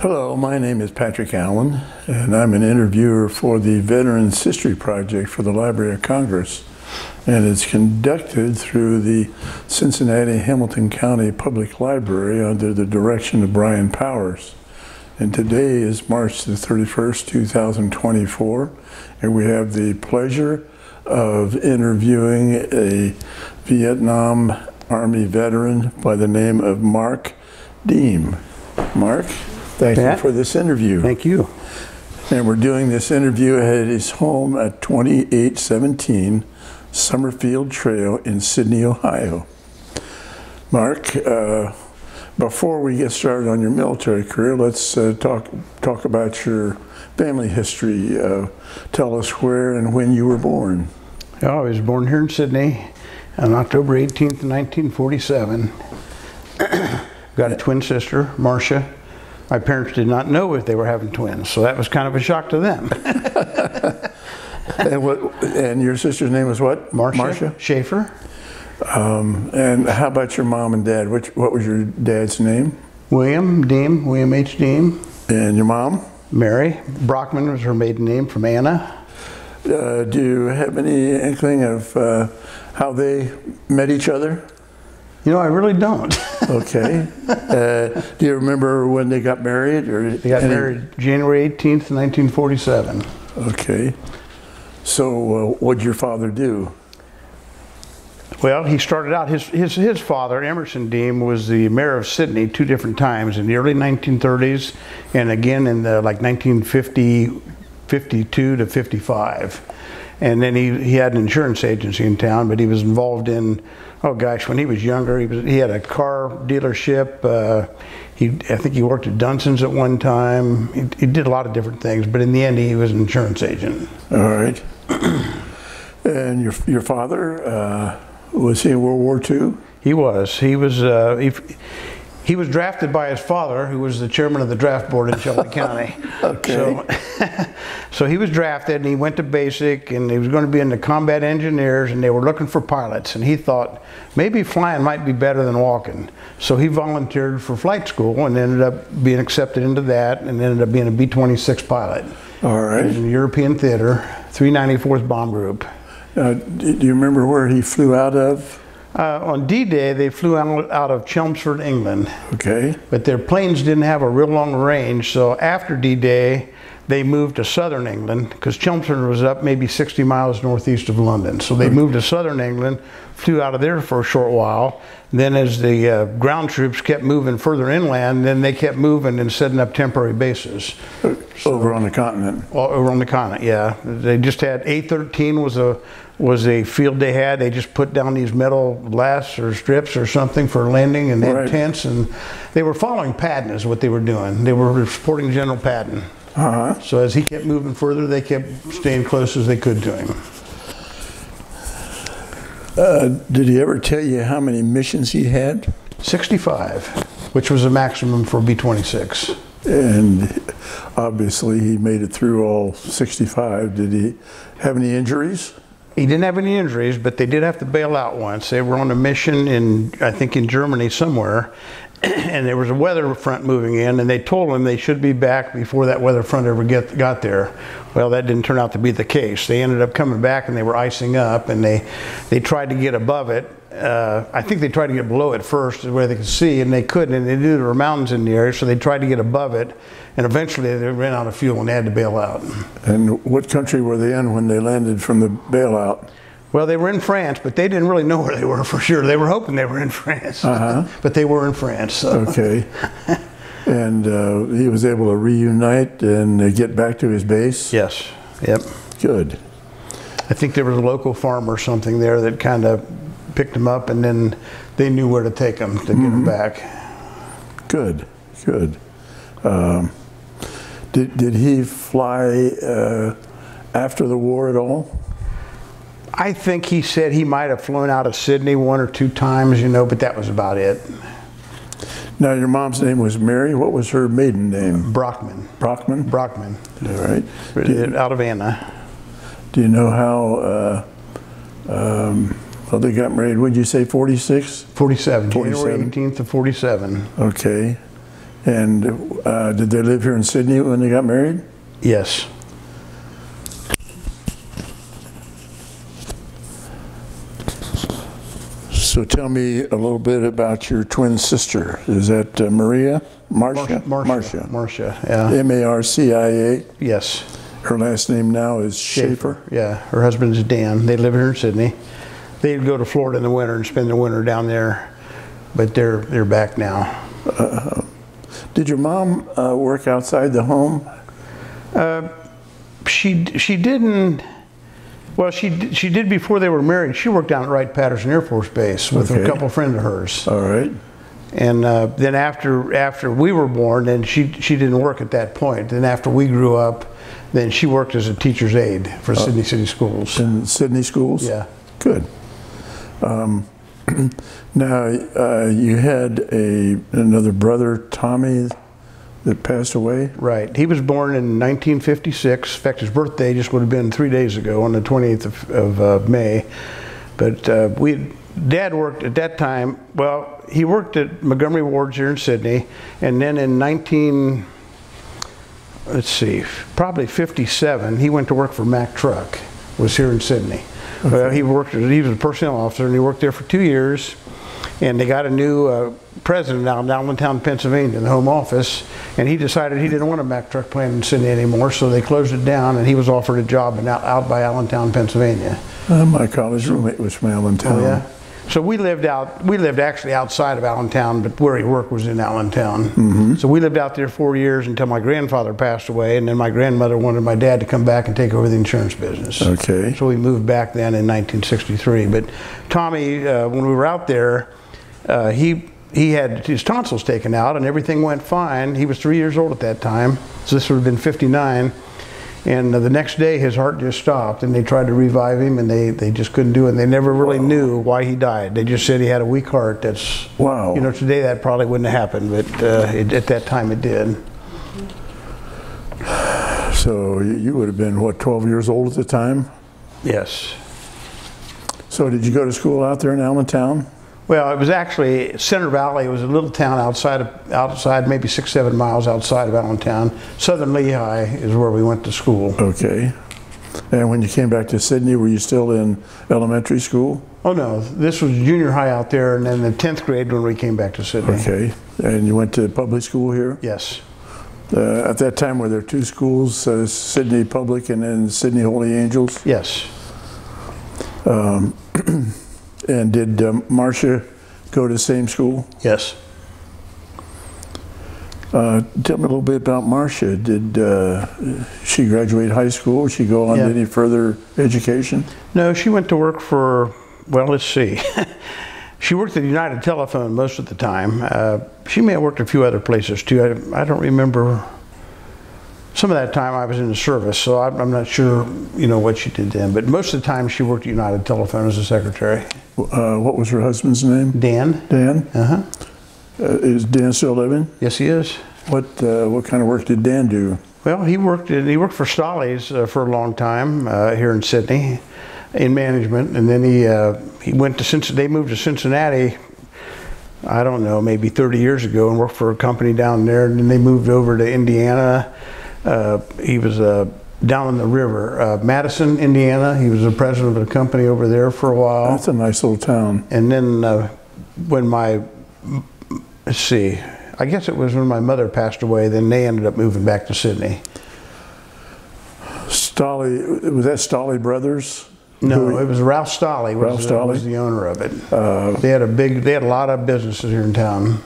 Hello, my name is Patrick Allen, and I'm an interviewer for the Veterans History Project for the Library of Congress, and it's conducted through the Cincinnati-Hamilton County Public Library under the direction of Brian Powers. And today is March the 31st, 2024, and we have the pleasure of interviewing a Vietnam Army veteran by the name of Mark Deem. Mark, thank you for this interview. Thank you. And we're doing this interview at his home at 2817 Summerfield Trail in Sidney, Ohio. Mark, before we get started on your military career, let's talk about your family history. Tell us where and when you were born. I was born here in Sidney on October 18th, 1947. Got a twin sister, Marcia. My parents did not know if they were having twins, so that was kind of a shock to them. And your sister's name was what? Marcia Schaefer. And how about your mom and dad? What was your dad's name? William Deem, William H. Deem. And your mom? Mary Brockman was her maiden name, from Anna. Do you have any inkling of how they met each other? You know, I really don't. Okay. Do you remember when they got married? They got married January 18th, 1947. Okay. So what did your father do? Well, he started out, his father, Emerson Deem, was the mayor of Sidney two different times, in the early 1930s and again in the, like, 1950, 52 to 55. And then he had an insurance agency in town, but he was involved in, oh gosh, when he was younger, he had a car dealership. I think he worked at Dunson's at one time. He did a lot of different things, but in the end, he was an insurance agent. All right. And your father, was he in World War II? He was. He was drafted by his father, who was the chairman of the draft board in Shelby County. Okay. So he was drafted, and he went to basic, and he was going to be in the combat engineers, and they were looking for pilots. And he thought maybe flying might be better than walking. So he volunteered for flight school and ended up being accepted into that, and ended up being a B-26 pilot. All right. He was in the European Theater, 394th Bomb Group. Do you remember where he flew out of? On D-Day, they flew out of Chelmsford, England. Okay. But their planes didn't have a real long range, so after D-Day, they moved to southern England, because Chelmsford was up maybe 60 miles northeast of London. So they moved to southern England, flew out of there for a short while. Then as the ground troops kept moving further inland, then they kept moving and setting up temporary bases. Over on the continent. Over on the continent, yeah. They just had, A-13 was a field they had. They just put down these metal lasts or strips or something for landing, and they had tents, and they were following Patton is what they were doing. They were supporting General Patton. Uh-huh. So as he kept moving further, they kept staying close as they could to him. Did he ever tell you how many missions he had? 65, which was the maximum for B-26. And obviously he made it through all 65. Did he have any injuries? He didn't have any injuries, but they did have to bail out once. They were on a mission in, I think, in Germany somewhere, and there was a weather front moving in, and they told them they should be back before that weather front ever got there. Well, that didn't turn out to be the case. They ended up coming back, and they were icing up, and they tried to get above it. I think they tried to get below it first, where they could see, and they couldn't, and they knew there were mountains in the area, so they tried to get above it, and eventually they ran out of fuel and they had to bail out. And what country were they in when they landed from the bailout? Well, they were in France, but they didn't really know where they were for sure. They were hoping they were in France, but they were in France. So. Okay. And he was able to reunite and get back to his base? Yes. Yep. Good. I think there was a local farm or something there that kind of picked him up, and then they knew where to take him to get him back. Good. Good. Did he fly after the war at all? I think he said he might have flown out of Sidney one or two times, you know, but that was about it. Now, your mom's name was Mary. What was her maiden name? Brockman. Brockman? Brockman. All right. Out of Anna. Do you know how, well, they got married, what did you say, 46? 47. January 18th of 47. Okay. And did they live here in Sydney when they got married? Yes. So tell me a little bit about your twin sister. Is that Marcia. Yeah. M-A-R-C-I-A. Yes. Her last name now is Schaefer. Yeah. Her husband's Dan. They live here in Sydney. They'd go to Florida in the winter and spend the winter down there, but they're back now. Did your mom work outside the home? She didn't. Well, she did before they were married. She worked down at Wright-Patterson Air Force Base with a couple friends of hers. All right. And then after we were born, then she didn't work at that point. Then after we grew up, then she worked as a teacher's aide for Sydney City Schools. In Sydney Schools? Yeah. Good. Now, you had another brother, Tommy, that passed away? Right. He was born in 1956. In fact, his birthday just would have been 3 days ago on the 28th of May. But Dad worked at that time, well, he worked at Montgomery Ward's here in Sydney, and then in probably 57, he went to work for Mack Truck, was here in Sydney. Okay. Well, he was a personnel officer, and he worked there for 2 years. And they got a new president out in Allentown, Pennsylvania, in the Home Office, and he decided he didn't want a Mack Truck plant in Sydney anymore, so they closed it down, and he was offered a job out by Allentown, Pennsylvania. My college roommate was from Allentown. Oh, yeah. So we lived actually outside of Allentown, but where he worked was in Allentown. Mm-hmm. So we lived out there 4 years until my grandfather passed away, and then my grandmother wanted my dad to come back and take over the insurance business. Okay. So we moved back then in 1963. But Tommy, when we were out there, he had his tonsils taken out, and everything went fine. He was 3 years old at that time, so this would have been 59. And the next day, his heart just stopped, and they tried to revive him, and they just couldn't do it. And they never really knew why he died. They just said he had a weak heart. That's, you know, today that probably wouldn't have happened, but at that time it did. So you would have been, what, 12 years old at the time? Yes. So did you go to school out there in Allentown? Well, it was actually Center Valley. It was a little town outside, maybe 6-7 miles outside of Allentown. Southern Lehigh is where we went to school. Okay. And when you came back to Sydney, were you still in elementary school? Oh no, this was junior high out there, and then the 10th grade when we came back to Sydney. Okay. And you went to public school here? Yes. At that time, were there two schools, Sydney Public and then Sydney Holy Angels? Yes. And did Marcia go to the same school? Yes. Tell me a little bit about Marcia. Did she graduate high school? Did she go on to any further education? No, she went to work for, well, let's see. She worked at United Telephone most of the time. She may have worked a few other places too. I don't remember. Some of that time I was in the service, so I'm not sure, you know, what she did then. But most of the time she worked at United Telephone as a secretary. What was her husband's name? Dan. Dan? Uh-huh. Is Dan still living? Yes, he is. What kind of work did Dan do? Well, he worked for Stolly's for a long time here in Sydney in management, and then he went to Cincinnati. They moved to Cincinnati. I don't know, maybe 30 years ago, and worked for a company down there, and then they moved over to Indiana. He was down in the river, Madison, Indiana. He was the president of a company over there for a while. That's a nice little town. And then when I guess it was when my mother passed away, then they ended up moving back to Sydney. Stolle, was that Stolle Brothers? No, it was Ralph Stolle was the owner of it. They had a lot of businesses here in town.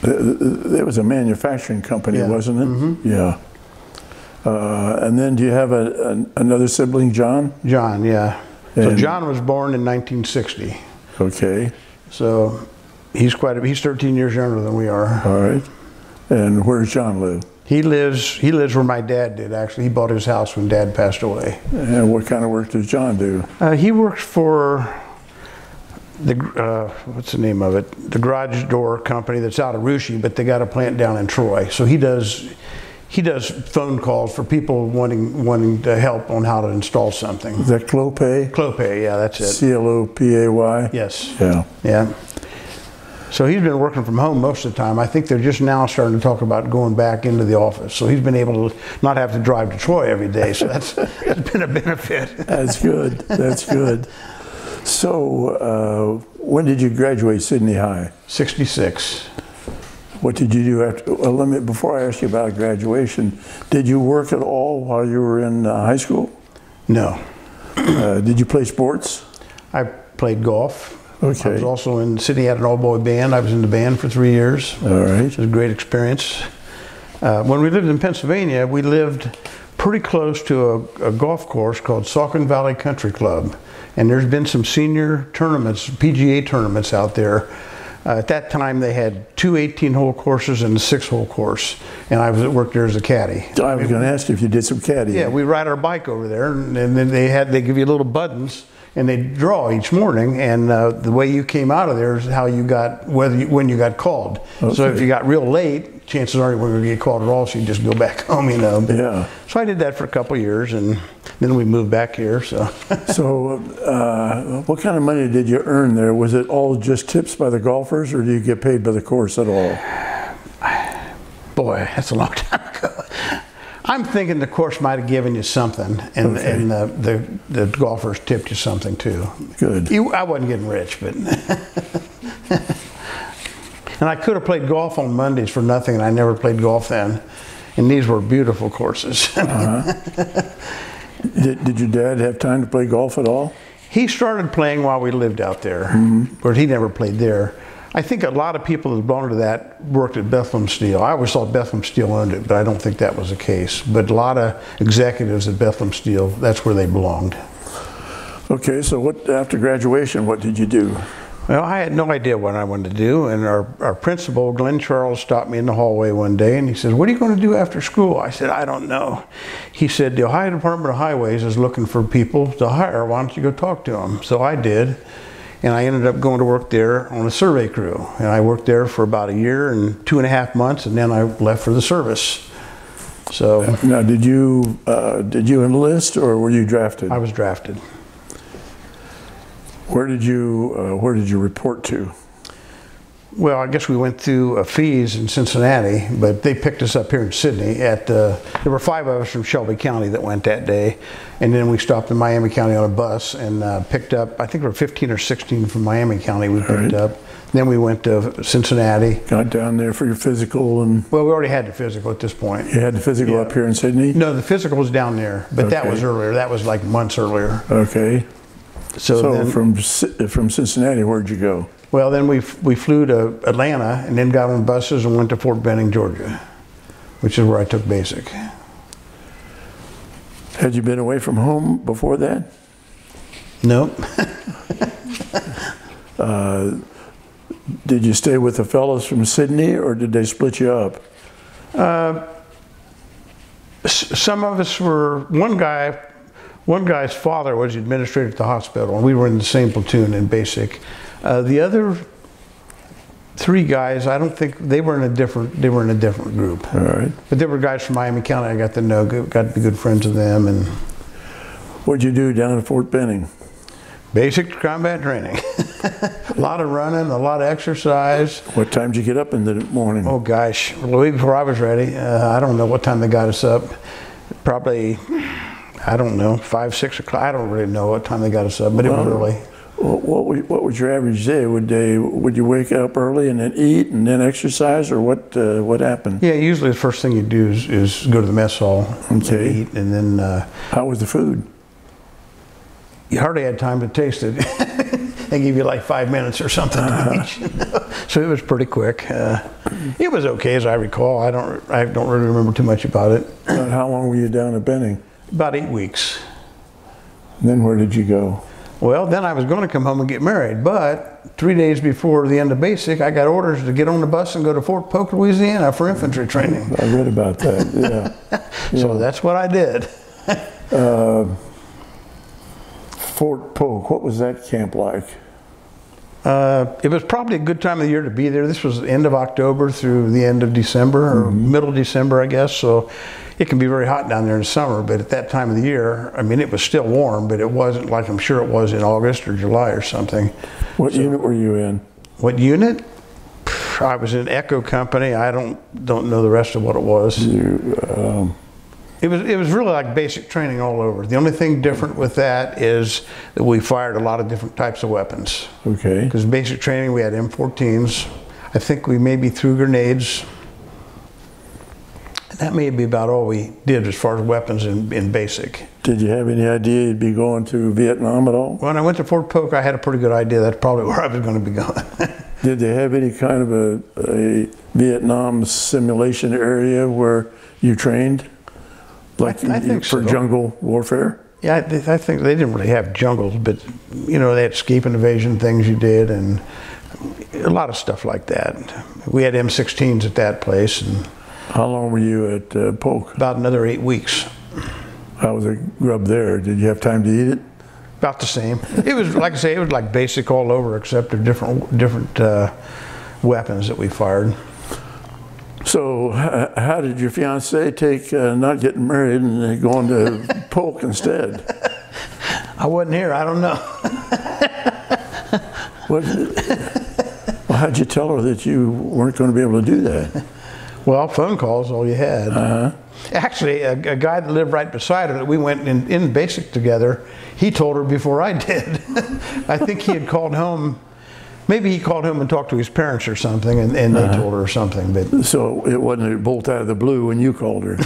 It was a manufacturing company, wasn't it? Mm-hmm. Yeah. And then do you have another sibling, John? John, yeah. So John was born in 1960. Okay. So he's 13 years younger than we are. All right. And where does John live? He lives where my dad did, actually. He bought his house when Dad passed away. And what kind of work does John do? He works for what's the name of it? The garage door company that's out of Rushi, but they got a plant down in Troy. So he does phone calls for people wanting to help on how to install something. Is that Clopay? Clopay, yeah, that's it. C-L-O-P-A-Y? Yes. Yeah. Yeah. So he's been working from home most of the time. I think they're just now starting to talk about going back into the office. So he's been able to not have to drive to Troy every day. So that's been a benefit. That's good. That's good. So when did you graduate Sidney High? 66. What did you do after? Well, let me, before I ask you about graduation, did you work at all while you were in high school? No. Did you play sports? I played golf. Okay. I was also in Sydney, had an all-boy band. I was in the band for 3 years. All right. It was a great experience. When we lived in Pennsylvania, we lived pretty close to a golf course called Saucon Valley Country Club. And there's been some senior tournaments, PGA tournaments out there. At that time, they had two 18-hole courses and a 6-hole course, and I was at work there as a caddy. I was going to ask you if you did some caddying. Yeah, we ride our bike over there, and then they give you little buttons, and they draw each morning, and the way you came out of there is how you got, when you got called. Okay. So if you got real late, chances are you weren't going to get called at all, so you just go back home, you know. But, yeah. So I did that for a couple of years, and then we moved back here, so. So what kind of money did you earn there? Was it all just tips by the golfers, or do you get paid by the course at all? Boy, that's a long time ago. I'm thinking the course might have given you something, and, okay. And the golfers tipped you something too. Good. I wasn't getting rich, but. And I could have played golf on Mondays for nothing, and I never played golf then. And these were beautiful courses. Did your dad have time to play golf at all? He started playing while we lived out there, but he never played there. I think a lot of people that belonged to that worked at Bethlehem Steel. I always thought Bethlehem Steel owned it, but I don't think that was the case. But a lot of executives at Bethlehem Steel, that's where they belonged. Okay, so what, after graduation, what did you do? Well, I had no idea what I wanted to do, and our principal, Glenn Charles, stopped me in the hallway one day, and he said, "What are you going to do after school?" I said, "I don't know." He said, "The Ohio Department of Highways is looking for people to hire. Why don't you go talk to them?" So I did. And I ended up going to work there on a survey crew. And I worked there for about a year and 2.5 months, and then I left for the service. So now, did you enlist, or were you drafted? I was drafted. Where did you report to? Well, I guess we went through fees in Cincinnati, but they picked us up here in Sydney. There were 5 of us from Shelby County that went that day, and then we stopped in Miami County on a bus and picked up, I think there were 15 or 16 from Miami County we picked up. Then we went to Cincinnati. Got down there for your physical and... Well, we already had the physical at this point. You had the physical up here in Sydney? No, the physical was down there, but that was earlier. That was like months earlier. Okay. So then, from Cincinnati, where'd you go? Well, then we flew to Atlanta and then got on buses and went to Fort Benning, Georgia, which is where I took basic. Had you been away from home before that? No. Did you stay with the fellows from Sydney, or did they split you up? Some of us were, one guy's father was the administrator at the hospital, and we were in the same platoon in basic. The other 3 guys, I don't think they were in a different group. All right. But there were guys from Miami County I got to know, got to be good friends with them. And what'd you do down at Fort Benning? Basic combat training. A lot of running, a lot of exercise. What time did you get up in the morning? Oh gosh, way before I was ready. I don't know what time they got us up. Probably, I don't know, 5, 6 o'clock. I don't really know what time they got us up, but it was early. What was your average day? Would you wake up early and then eat and then exercise, or what happened? Yeah, usually the first thing you do is go to the mess hall and eat, and then... How was the food? You hardly had time to taste it. They give you like 5 minutes or something to eat, you know? So it was pretty quick. It was okay, as I recall. I don't really remember too much about it. About how long were you down at Benning? About 8 weeks. And then where did you go? Well, then I was going to come home and get married, but 3 days before the end of basic, I got orders to get on the bus and go to Fort Polk, Louisiana for infantry training. I read about that, yeah. So that's what I did. Fort Polk, what was that camp like? It was probably a good time of the year to be there. This was the end of October through the end of December, or middle December, I guess. So it can be very hot down there in the summer, but at that time of the year, I mean, it was still warm, but it wasn't like I'm sure it was in August or July or something. What unit were you in? What unit? I was in Echo Company. I don't know the rest of what it was. You, it was really like basic training all over. The only thing different with that is that we fired a lot of different types of weapons. Okay. Because basic training, we had M14s. I think we maybe threw grenades. That may be about all we did as far as weapons in basic. Did you have any idea you'd be going to Vietnam at all? When I went to Fort Polk, I had a pretty good idea. That's probably where I was going to be going. Did they have any kind of a Vietnam simulation area where you trained? Like I think for jungle warfare? Yeah, I think they didn't really have jungles, but you know, they had escape and evasion things you did and a lot of stuff like that. We had M16s at that place. And how long were you at Polk? About another 8 weeks. How was the grub there? Did you have time to eat it? About the same. It was, like I say, it was like basic all over, except for different weapons that we fired. So how did your fiance take not getting married and going to Polk instead? I wasn't here. I don't know. What, well, how'd you tell her that you weren't going to be able to do that? Well, phone calls, all you had. Uh-huh. Actually, a guy that lived right beside her that we went in basic together, he told her before I did. I think he had called home. Maybe he called home and talked to his parents or something, and they told her or something. But so it wasn't a bolt out of the blue when you called her.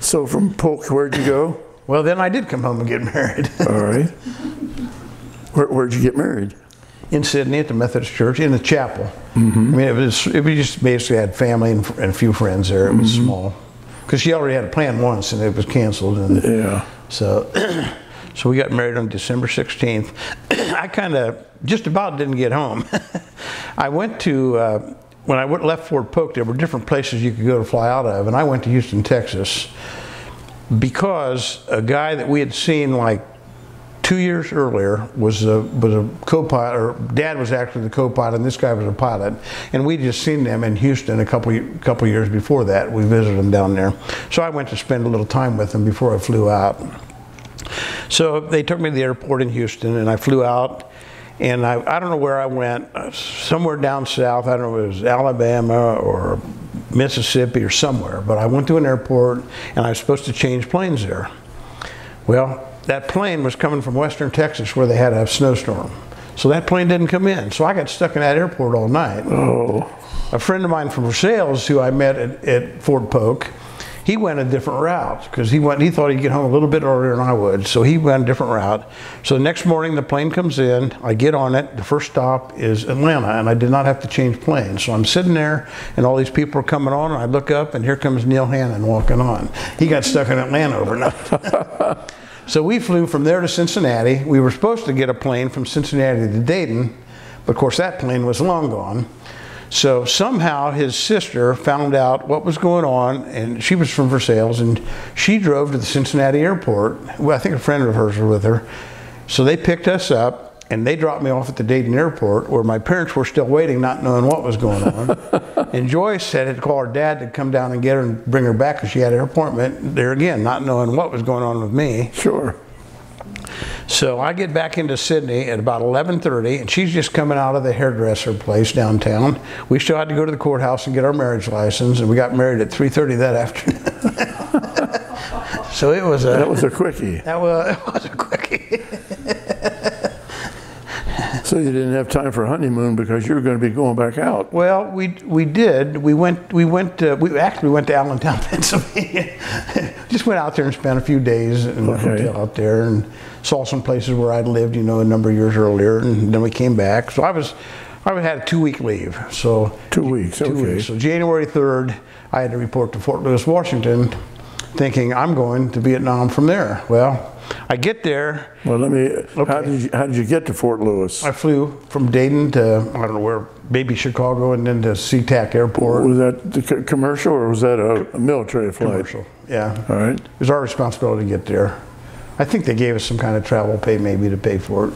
So from Polk, where'd you go? Well, then I did come home and get married. All right. Where'd you get married? In Sydney at the Methodist Church, in the chapel. Mm-hmm. I mean, it was just basically had family and a few friends there. It was mm-hmm. small. Because she already had a plan once and it was canceled. And yeah. So we got married on December 16th. I kind of just about didn't get home. I went to, when I left Fort Polk, there were different places you could go to fly out of. And I went to Houston, Texas, because a guy that we had seen like 2 years earlier was a co-pilot, or Dad was actually the co-pilot, and this guy was a pilot. And we'd just seen them in Houston a couple years before that. We visited them down there. So I went to spend a little time with them before I flew out. So they took me to the airport in Houston, and I flew out. And I don't know where I went, somewhere down south. I don't know if it was Alabama or Mississippi or somewhere. But I went to an airport, and I was supposed to change planes there. Well, that plane was coming from western Texas where they had a snowstorm. So that plane didn't come in. So I got stuck in that airport all night. Oh. A friend of mine from Versailles, who I met at Fort Polk, he went a different route because he thought he'd get home a little bit earlier than I would. So he went a different route. So the next morning the plane comes in, I get on it. The first stop is Atlanta, and I did not have to change planes. So I'm sitting there and all these people are coming on, and I look up and here comes Neil Hannon walking on. He got stuck in Atlanta overnight. So we flew from there to Cincinnati. We were supposed to get a plane from Cincinnati to Dayton, but of course that plane was long gone. So somehow his sister found out what was going on, and she was from Versailles, and she drove to the Cincinnati airport. Well, I think a friend of hers was with her. So they picked us up, and they dropped me off at the Dayton airport, where my parents were still waiting, not knowing what was going on. And Joyce had to call her dad to come down and get her and bring her back because she had an appointment there again, not knowing what was going on with me. Sure. So I get back into Sydney at about 11:30, and she's just coming out of the hairdresser place downtown. We still had to go to the courthouse and get our marriage license, and we got married at 3:30 that afternoon. So it was a quickie. It was a quickie. So you didn't have time for a honeymoon because you were going to be going back out. Well, we did. We actually went to Allentown, Pennsylvania. Just went out there and spent a few days in a hotel out there and saw some places where I'd lived, you know, a number of years earlier, and then we came back. So I had a 2 week leave. So 2 weeks. Two weeks. So January 3rd, I had to report to Fort Lewis, Washington, thinking I'm going to Vietnam from there. Well, I get there. Well, let me, okay. How did you get to Fort Lewis? I flew from Dayton to, I don't know where, maybe Chicago, and then to SeaTac Airport. Was that commercial or was that a military flight? Commercial, yeah. All right. It was our responsibility to get there. I think they gave us some kind of travel pay maybe to pay for it.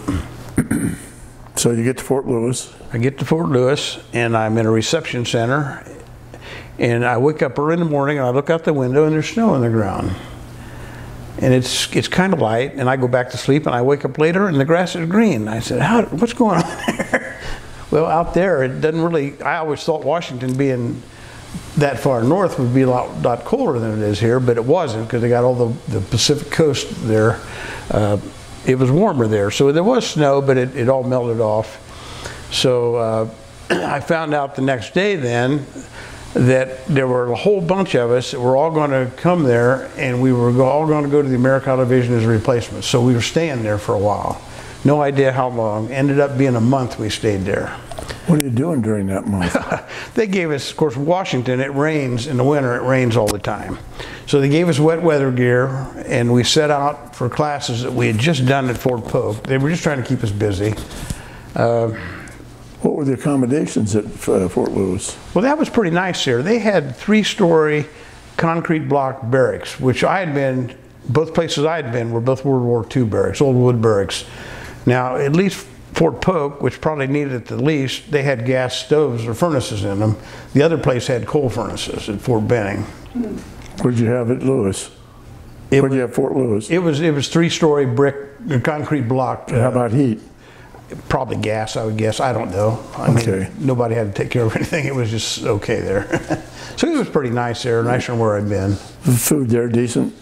So you get to Fort Lewis. I get to Fort Lewis, and I'm in a reception center, and I wake up early in the morning and I look out the window and there's snow on the ground. And it's kind of light, and I go back to sleep, and I wake up later, and the grass is green. I said, what's going on there? So out there, it doesn't really, I always thought Washington being that far north would be a lot colder than it is here, but it wasn't, because they got all the Pacific coast there. It was warmer there. So there was snow, but it all melted off. So I found out the next day then that there were a whole bunch of us that were all going to come there, and we were all going to go to the Americal Division as replacements. So we were staying there for a while. No idea how long. Ended up being a month we stayed there. What are you doing during that month? They gave us, of course, Washington, it rains in the winter, it rains all the time. So they gave us wet weather gear, and we set out for classes that we had just done at Fort Polk. They were just trying to keep us busy. What were the accommodations at Fort Lewis? Well, that was pretty nice there. They had three-story concrete block barracks, which I had been, both places I had been were both World War II barracks, old wood barracks. Now, at least Fort Polk, which probably needed it the least, they had gas stoves or furnaces in them. The other place had coal furnaces at Fort Benning. Where'd you have at Lewis? Where'd you have Fort Lewis? It was three-story brick, concrete block. How about heat? Probably gas, I would guess. I don't know. I mean, nobody had to take care of anything. It was just okay there. So it was pretty nice there, nicer than where I'd been. The food there, decent?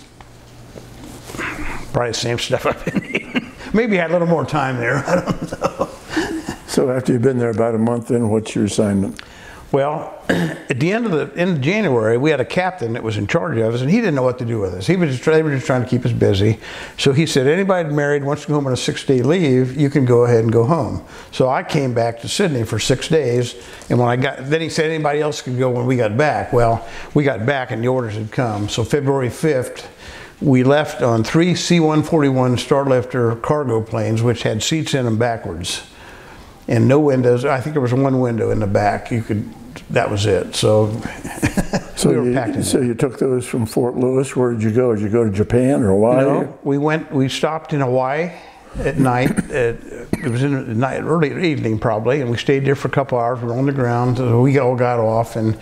Probably the same stuff I've been eating. Maybe I had a little more time there. I don't know. So after you've been there about a month, then what's your assignment? Well, at the end of January, we had a captain that was in charge of us, and he didn't know what to do with us. They were just trying to keep us busy. So he said, anybody married wants to go home on a 6-day leave, you can go ahead and go home. So I came back to Sydney for 6 days, and when I got, then he said anybody else could go when we got back. Well, we got back and the orders had come. So February 5th, we left on 3 C-141 Starlifter cargo planes, which had seats in them backwards. And no windows. I think there was one window in the back. You could. That was it. So, so you took those from Fort Lewis. Where did you go? Did you go to Japan or Hawaii? No, we went. We stopped in Hawaii at night. It was in the night, early evening probably, and we stayed there for a couple hours. We were on the ground. So we all got off, and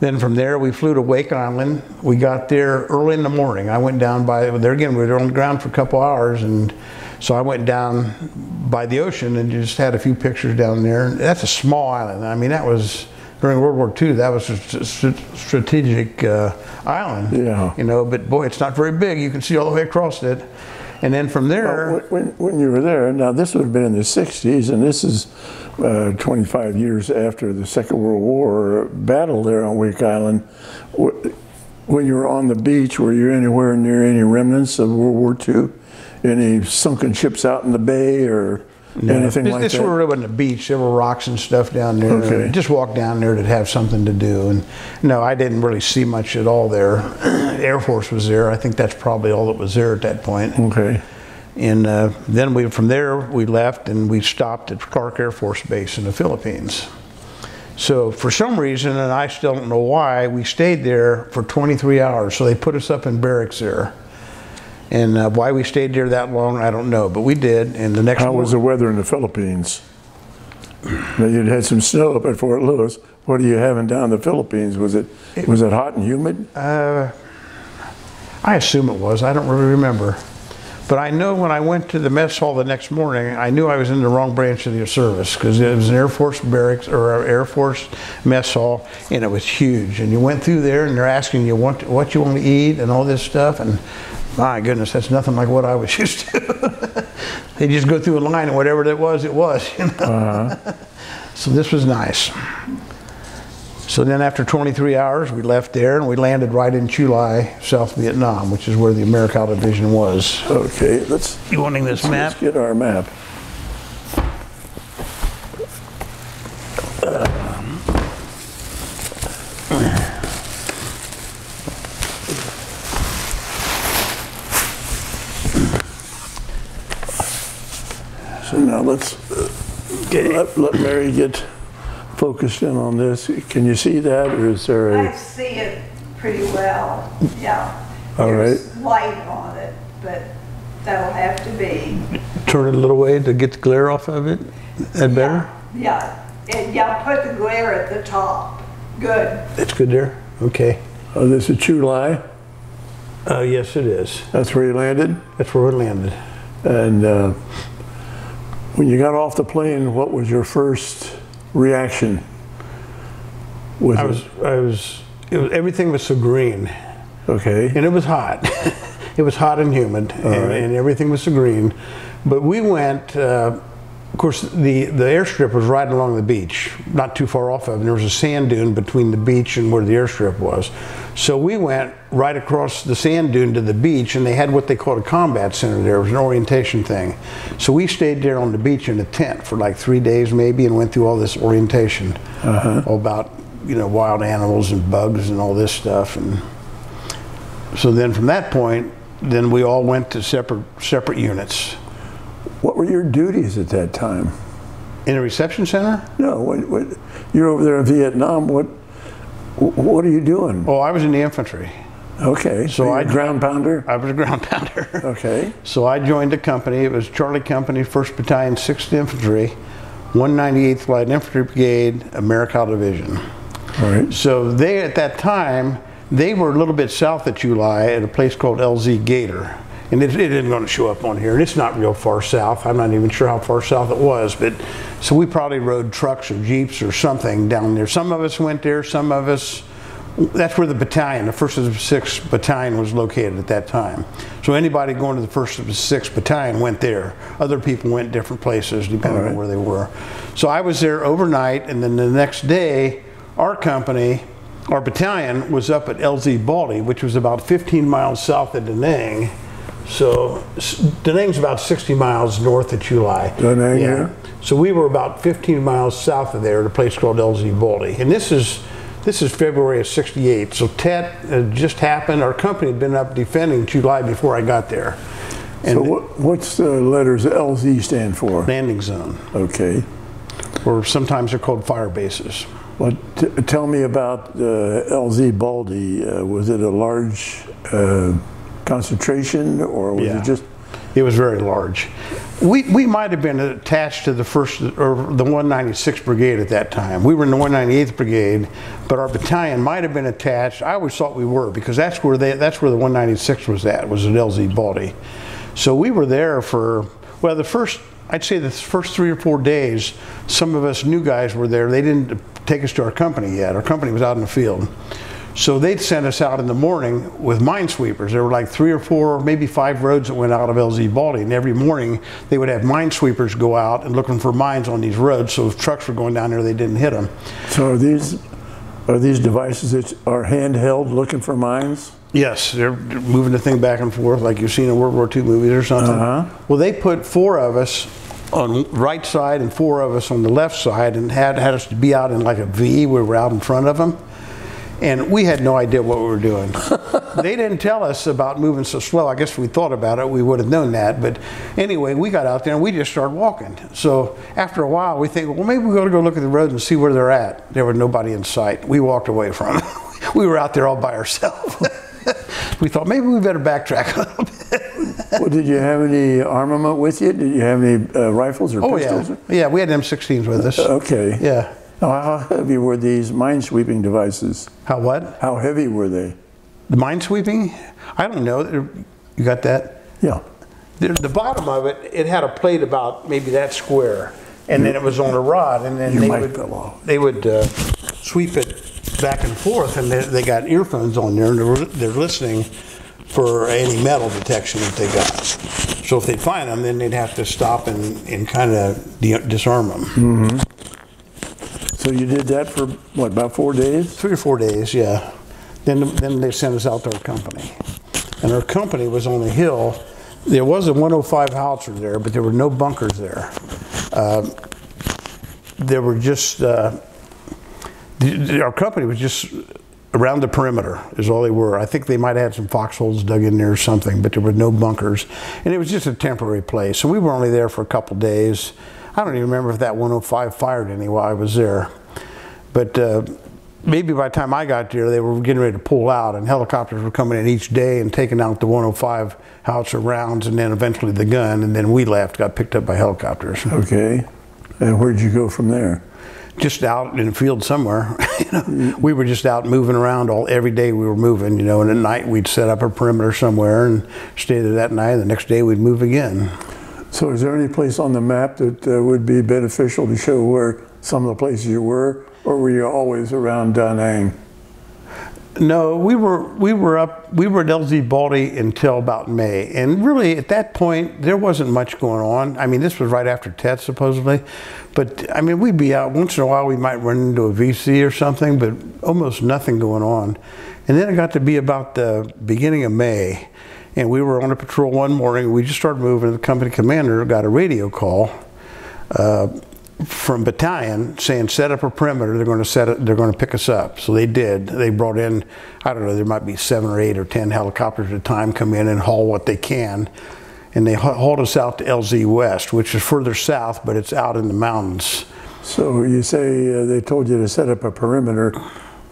then from there we flew to Wake Island. We got there early in the morning. I went down by there again. We were on the ground for a couple hours, and. So I went down by the ocean and just had a few pictures down there. That's a small island. I mean, that was during World War II. That was a strategic island. Yeah. You know, but boy, it's not very big. You can see all the way across it. And then from there, well, when you were there, now this would have been in the '60s, and this is 25 years after the Second World War battle there on Wake Island. When you were on the beach, were you anywhere near any remnants of World War II? Any sunken ships out in the bay or anything like that? This were on the beach. There were rocks and stuff down there. Okay. Just walked down there to have something to do. And no, I didn't really see much at all there. The Air Force was there. I think that's probably all that was there at that point. Okay. And then from there we left and we stopped at Clark Air Force Base in the Philippines. So for some reason, and I still don't know why, we stayed there for 23 hours. So they put us up in barracks there. And why we stayed there that long, I don't know, but we did. And the next How was the weather in the Philippines? Now, you'd had some snow up at Fort Lewis. What are you having down in the Philippines? Was it hot and humid? I assume it was. I don't really remember. But I know when I went to the mess hall the next morning, I knew I was in the wrong branch of the service, because it was an Air Force barracks or Air Force mess hall, and it was huge. And you went through there, and they're asking you what you want to eat and all this stuff. And my goodness, that's nothing like what I was used to. They just go through a line and whatever it was, you know. So this was nice. So then after 23 hours, we left there and we landed right in Chu Lai, South Vietnam, which is where the Americal Division was. Okay, you wanting this map? Let's get our map. Now let's let Mary get focused in on this. Can you see that, or is there a... I see it pretty well, yeah. All There's light on it, but that'll have to be. Turn it a little way to get the glare off of it? That better? Yeah, and yeah, put the glare at the top. Good. That's good there? Okay. Oh, this is Chu Lai? Yes, it is. That's where you landed? That's where we landed. And... when you got off the plane, what was your first reaction? Was it was everything was so green. Okay. And it was hot. It was hot and humid, and everything was so green. But we went, of course, the airstrip was right along the beach, not too far off of it. And there was a sand dune between the beach and where the airstrip was. So we went right across the sand dune to the beach, and they had what they called a combat center there. It was an orientation thing. So we stayed there on the beach in a tent for like 3 days maybe, and went through all this orientation about, you know, wild animals and bugs and all this stuff. And so then from that point, then we all went to separate units. What were your duties at that time? In a reception center? No, what, you're over there in Vietnam. What are you doing? Oh, I was in the infantry. Okay, so I ground pounder? I was a ground pounder. Okay. So I joined a company. It was Charlie Company, 1st Battalion, 6th Infantry, 198th Light Infantry Brigade, Americal Division. All right. So they, at that time, they were a little bit south of Chu Lai at a place called LZ Gator. And it isn't going to show up on here. And it's not real far south. I'm not even sure how far south it was. But so we probably rode trucks or jeeps or something down there. Some of us went there. Some of us, that's where the battalion, the 1st of the 6th Battalion was located at that time. So anybody going to the 1st of the 6th Battalion went there. Other people went different places depending on where they were. So I was there overnight. And then the next day, our company, our battalion was up at LZ Baldy, which was about 15 miles south of Da Nang. So Da Nang's about 60 miles north of Chu Lai. Da Nang, yeah. So we were about 15 miles south of there at a place called LZ Baldy. And this is February of '68. So Tet had just happened. Our company had been up defending Chu Lai before I got there. And so what's the letters LZ stand for? Landing zone. Okay. Or sometimes they're called fire bases. Well, tell me about LZ Baldy. Was it a large concentration, or was it just? It was very large. We might have been attached to the 196th Brigade at that time. We were in the 198th Brigade, but our battalion might have been attached. I always thought we were, because that's where the 196th was at, was at LZ Baldy. So we were there for, well, I'd say the first 3 or 4 days. Some of us new guys were there. They didn't take us to our company yet. Our company was out in the field. So they'd sent us out in the morning with minesweepers. There were like 3 or 4, maybe 5 roads that went out of LZ Baldy, and every morning they would have minesweepers go out and looking for mines on these roads. So if trucks were going down there, they didn't hit them. So are these devices that are handheld looking for mines? Yes, they're moving the thing back and forth like you've seen in World War II movies or something. Well, they put 4 of us on right side and 4 of us on the left side, and had us to be out in like a V. We were out in front of them. And we had no idea what we were doing. They didn't tell us about moving so slow. I guess if we thought about it, we would have known that. But anyway, we got out there and we just started walking. So after a while, we think, well, maybe we ought to go look at the roads and see where they're at. There was nobody in sight. We walked away from it. We were out there all by ourselves. We thought maybe we better backtrack a little bit. Well, did you have any armament with you? Did you have any rifles or pistols? Yeah, we had M16s with us. Okay. Yeah. How heavy were these minesweeping devices? How what? How heavy were they? The minesweeping? I don't know. You got that? Yeah. The bottom of it, it had a plate about maybe that square, and then it was on a rod, and then they would sweep it back and forth, and they got earphones on there, and they're listening for any metal detection that they got. So if they'd find them, then they'd have to stop and kind of disarm them. So you did that for, what, about 4 days? 3 or 4 days, yeah. Then they sent us out to our company. And our company was on a hill. There was a 105 howitzer there, but there were no bunkers there. There were just, our company was just around the perimeter is all they were. I think they might have had some foxholes dug in there or something, but there were no bunkers. And it was just a temporary place. So we were only there for a couple days. I don't even remember if that 105 fired any while I was there. But maybe by the time I got there, they were getting ready to pull out, and helicopters were coming in each day and taking out the 105 howitzer rounds, and then eventually the gun, and then we left, got picked up by helicopters. Okay. And where'd you go from there? Just out in the field somewhere. We were just out moving around every day we were moving, you know, and at night we'd set up a perimeter somewhere and stay there that night, and the next day we'd move again. So is there any place on the map that would be beneficial to show where some of the places you were, or were you always around Da Nang? No, we were at LZ Baldy until about May, and really at that point there wasn't much going on. I mean, this was right after Tet supposedly, but I mean we'd be out once in a while. We might run into a VC or something, but almost nothing going on. And then it got to be about the beginning of May, and we were on a patrol one morning. We just started moving. The company commander got a radio call from battalion saying, set up a perimeter, they're going to pick us up. So they did. They brought in, I don't know, there might be 7 or 8 or 10 helicopters at a time come in and haul what they can. And they hauled us out to LZ West, which is further south, but it's out in the mountains. So you say they told you to set up a perimeter.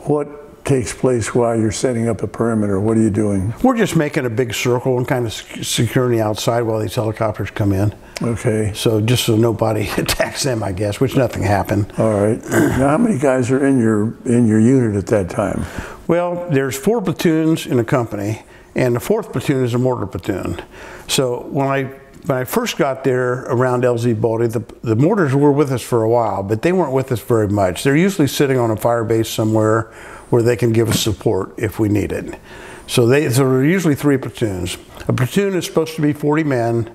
What takes place while you're setting up a perimeter? What are you doing? We're just making a big circle and kind of securing the outside while these helicopters come in. Okay. So just so nobody attacks them, I guess, which nothing happened. All right. Now, how many guys are in your unit at that time? Well, there's 4 platoons in a company, and the 4th platoon is a mortar platoon. So when I first got there around LZ Baldy, the mortars were with us for a while, but they weren't with us very much. They're usually sitting on a fire base somewhere where they can give us support if we need it. So there are usually 3 platoons. A platoon is supposed to be 40 men.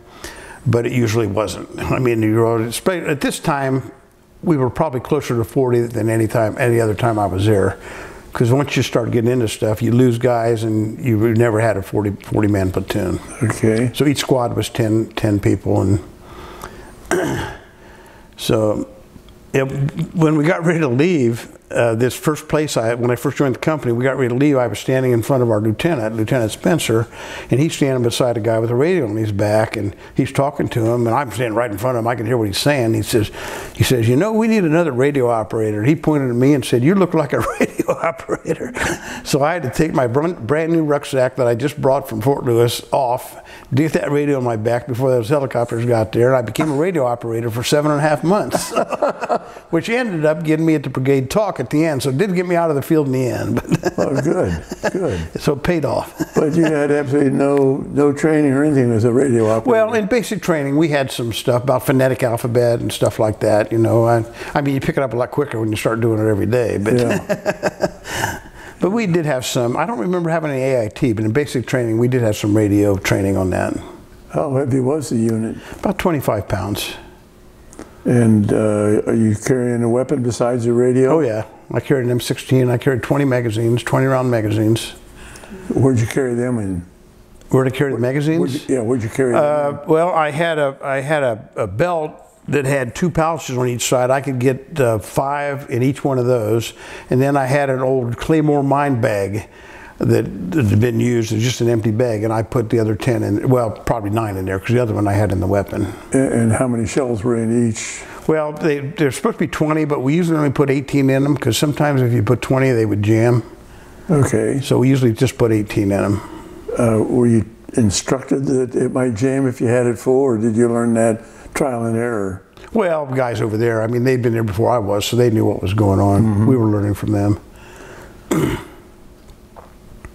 But it usually wasn't. I mean, at this time, we were probably closer to 40 than any other time I was there. Because once you start getting into stuff, you lose guys, and you never had a 40-man platoon. Okay. So each squad was 10 people, and so when we got ready to leave, this first place when I first joined the company, we got ready to leave. I was standing in front of our lieutenant, Lieutenant Spencer, and he's standing beside a guy with a radio on his back, and he's talking to him, and I'm standing right in front of him. I can hear what he's saying. He says, you know, we need another radio operator. He pointed at me and said, you look like a radio operator. So I had to take my brand new rucksack that I just brought from Fort Lewis off, get that radio on my back before those helicopters got there, and I became a radio operator for 7.5 months, which ended up getting me at the brigade talk at the end, so it did get me out of the field in the end. But oh, good. So it paid off. But you had absolutely no training or anything as a radio operator. Well, in basic training, we had some stuff about phonetic alphabet and stuff like that. You know, I mean, you pick it up a lot quicker when you start doing it every day. But yeah. But we did have some. I don't remember having any AIT, but in basic training, we did have some radio training on that. How heavy was the unit? About 25 pounds. And are you carrying a weapon besides your radio? Oh yeah, I carried an M16. I carried 20 magazines, 20-round magazines. Where'd you carry them in? Where'd I carry the magazines? Where'd you carry them? Well, I had a belt that had 2 pouches on each side. I could get 5 in each one of those, and then I had an old Claymore mine bag that had been used as just an empty bag, and I put the other 10 in, well, probably 9 in there, because the other one I had in the weapon. And how many shells were in each? Well, they're supposed to be 20, but we usually only put 18 in them, because sometimes if you put 20, they would jam. Okay. So we usually just put 18 in them. Were you instructed that it might jam if you had it full, or did you learn that trial and error? Well, guys over there, I mean, they'd been there before I was, so they knew what was going on. Mm-hmm. We were learning from them.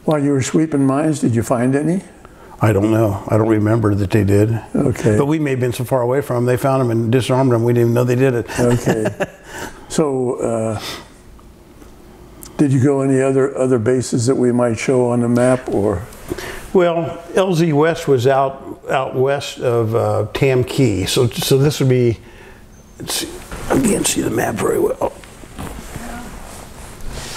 While you were sweeping mines, did you find any? I don't know. I don't remember that they did. Okay. But we may have been so far away from them. They found them and disarmed them. We didn't even know they did it. Okay. So, did you go any other bases that we might show on the map, or? Well, LZ West was out west of Tam Ky. So this would be. Let's see. I can't see the map very well.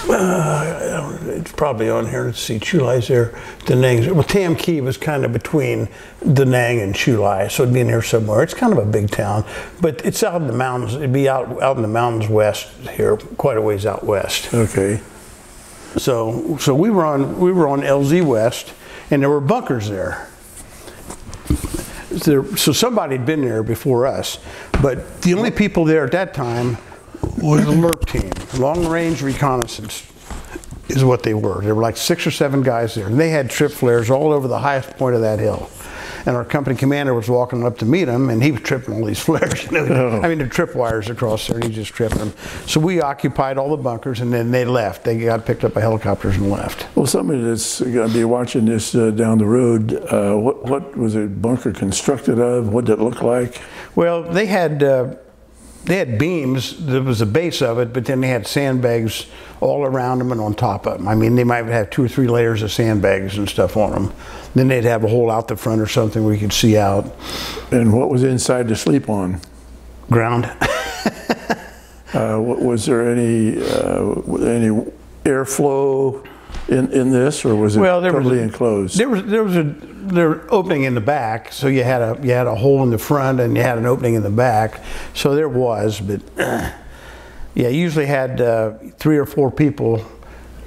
It's probably on here. Let's see, Chu Lai's there, Da Nang's. Well, Tam Ky was kind of between Da Nang and Chu Lai, so it'd be in here somewhere. It's kind of a big town, but it's out in the mountains. It'd be out in the mountains west here, quite a ways out west. Okay. So we were on LZ West, and there were bunkers there. So somebody had been there before us, but the only people there at that time was the LRRP team. Long-range reconnaissance is what they were. There were like 6 or 7 guys there, and they had trip flares all over the highest point of that hill. And our company commander was walking up to meet him, and he was tripping all these flares. You know? Oh. I mean, the trip wires across there, and he was just tripping them. So we occupied all the bunkers, and then they left. They got picked up by helicopters and left. Well, somebody that's going to be watching this down the road, what was the bunker constructed of? What did it look like? Well, they had... they had beams, there was the base of it, but then they had sandbags all around them and on top of them. I mean, they might have 2 or 3 layers of sandbags and stuff on them. Then they'd have a hole out the front or something we could see out. And what was inside to sleep on? Ground. Was there any airflow in this, or was it totally enclosed? There was an opening in the back, so you had a hole in the front and you had an opening in the back, so there was, but yeah, you usually had 3 or 4 people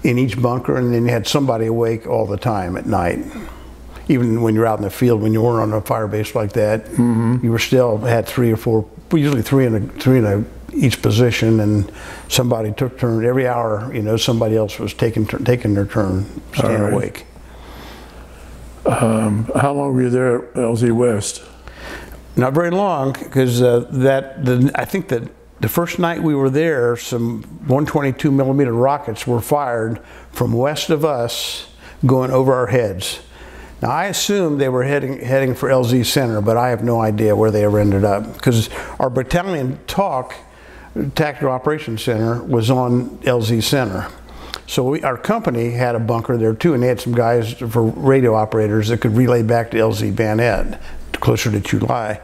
in each bunker, and then you had somebody awake all the time at night. Even when you're out in the field, when you weren't on a fire base like that, you were still had 3 or 4, usually three in each position, and somebody took turn every hour. You know, somebody else was taking their turn staying awake. How long were you there at LZ West? Not very long, because I think that the first night we were there, some 122 millimeter rockets were fired from west of us, going over our heads. Now, I assume they were heading for LZ Center, but I have no idea where they ever ended up, because our battalion Tactical Operations Center was on LZ Center. So our company had a bunker there too, and they had some guys for radio operators that could relay back to LZ Banet, closer to Chu Lai.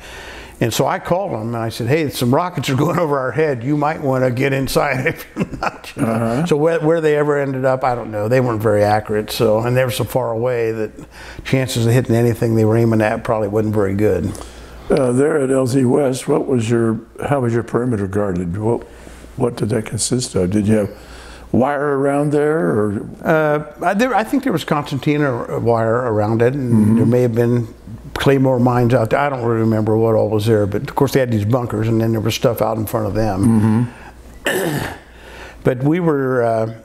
And so I called them and I said, hey, some rockets are going over our head. You might want to get inside if you're not. You know? So where they ever ended up, I don't know. They weren't very accurate. So, and they were so far away that chances of hitting anything they were aiming at probably wasn't very good. There at LZ West, how was your perimeter guarded? What did that consist of? Did you have wire around there, or? I think there was concertina wire around it, and there may have been claymore mines out there. I don't really remember what all was there, but of course they had these bunkers, and then there was stuff out in front of them. But we were,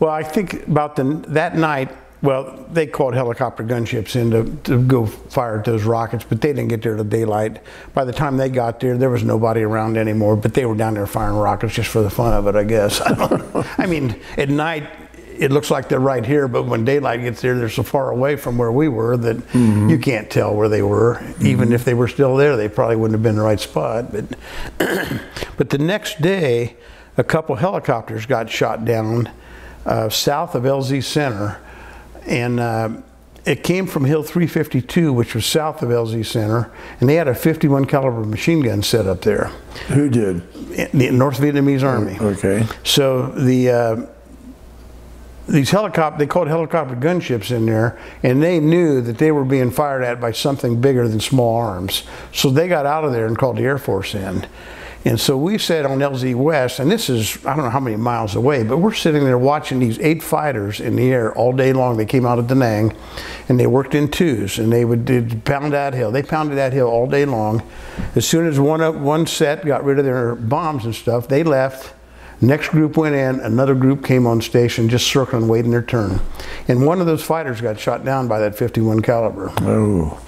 well, I think about that night. Well, they called helicopter gunships in to go fire at those rockets, but they didn't get there till daylight. By the time they got there, there was nobody around anymore, but they were down there firing rockets just for the fun of it, I guess. I don't know. I mean, at night, it looks like they're right here, but when daylight gets there, they're so far away from where we were that you can't tell where they were. Even if they were still there, they probably wouldn't have been in the right spot. But the next day, a couple helicopters got shot down south of LZ Center. And it came from Hill 352, which was south of LZ Center, and they had a 51 caliber machine gun set up there. Who did? The North Vietnamese Army. Okay. So they called helicopter gunships in there, and they knew that they were being fired at by something bigger than small arms. So they got out of there and called the Air Force in. And so we sat on LZ West, and this is, I don't know how many miles away, but we're sitting there watching these 8 fighters in the air all day long. They came out of Da Nang, and they worked in twos, and they would pound that hill. They pounded that hill all day long. As soon as one set got rid of their bombs and stuff, they left. Next group went in, another group came on station, just circling, waiting their turn. And one of those fighters got shot down by that 51 caliber. Oh.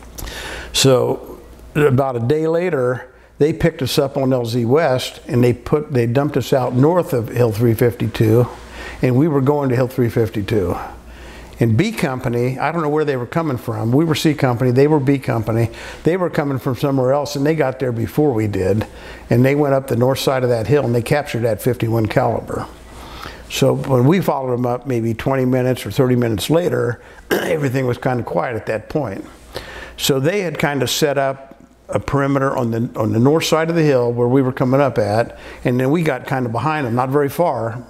So about a day later, they picked us up on LZ West, and they dumped us out north of Hill 352, and we were going to Hill 352. And B Company, I don't know where they were coming from. We were C Company, they were B Company. They were coming from somewhere else, and they got there before we did. And they went up the north side of that hill, and they captured that 51 caliber. So when we followed them up maybe 20 minutes or 30 minutes later, everything was kind of quiet at that point. So they had kind of set up a perimeter on the north side of the hill where we were coming up at, and then we got kind of behind them, not very far,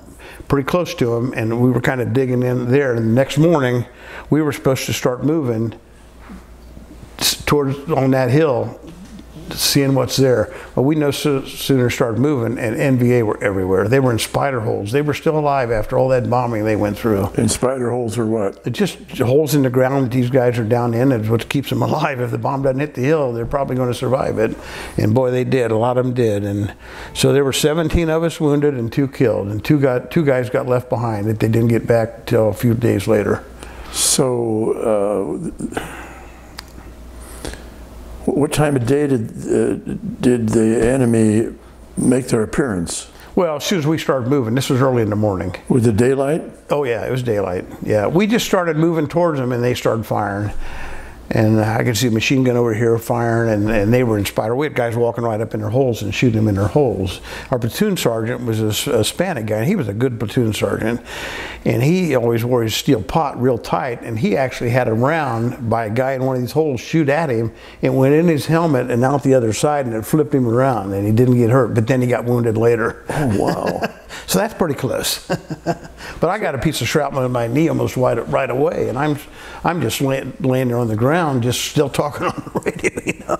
pretty close to them, and we were kind of digging in there. And the next morning, we were supposed to start moving on that hill, seeing what's there. Well, we no sooner started moving, and NVA were everywhere. They were in spider holes. They were still alive after all that bombing they went through. And spider holes are what? Just holes in the ground that these guys are down in. It's what keeps them alive. If the bomb doesn't hit the hill, they're probably going to survive it. And boy, they did. A lot of them did. And so there were 17 of us wounded and 2 killed, and two guys got left behind that they didn't get back till a few days later. So. What time of day did the enemy make their appearance? Well, as soon as we started moving, this was early in the morning. Was it daylight? Oh yeah, it was daylight. Yeah, we just started moving towards them, and they started firing. And I could see a machine gun over here firing, and they were inspired. We had guys walking right up in their holes and shooting them in their holes. Our platoon sergeant was a Hispanic guy, and he was a good platoon sergeant. And he always wore his steel pot real tight, and he actually had a round by a guy in one of these holes shoot at him. It went in his helmet and out the other side, and it flipped him around, and he didn't get hurt, but then he got wounded later. Oh, wow. So that's pretty close. But I got a piece of shrapnel in my knee almost right away, and I'm just laying there on the ground, just still talking on the radio, you know.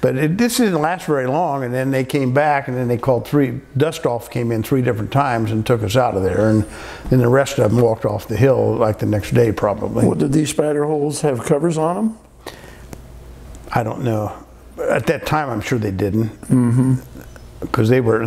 But this didn't last very long, and then they came back, and then they called Dustoff came in 3 different times and took us out of there, and then the rest of them walked off the hill like the next day probably. Well, did these spatter holes have covers on them? I don't know. At that time, I'm sure they didn't. Mm-hmm. Because they were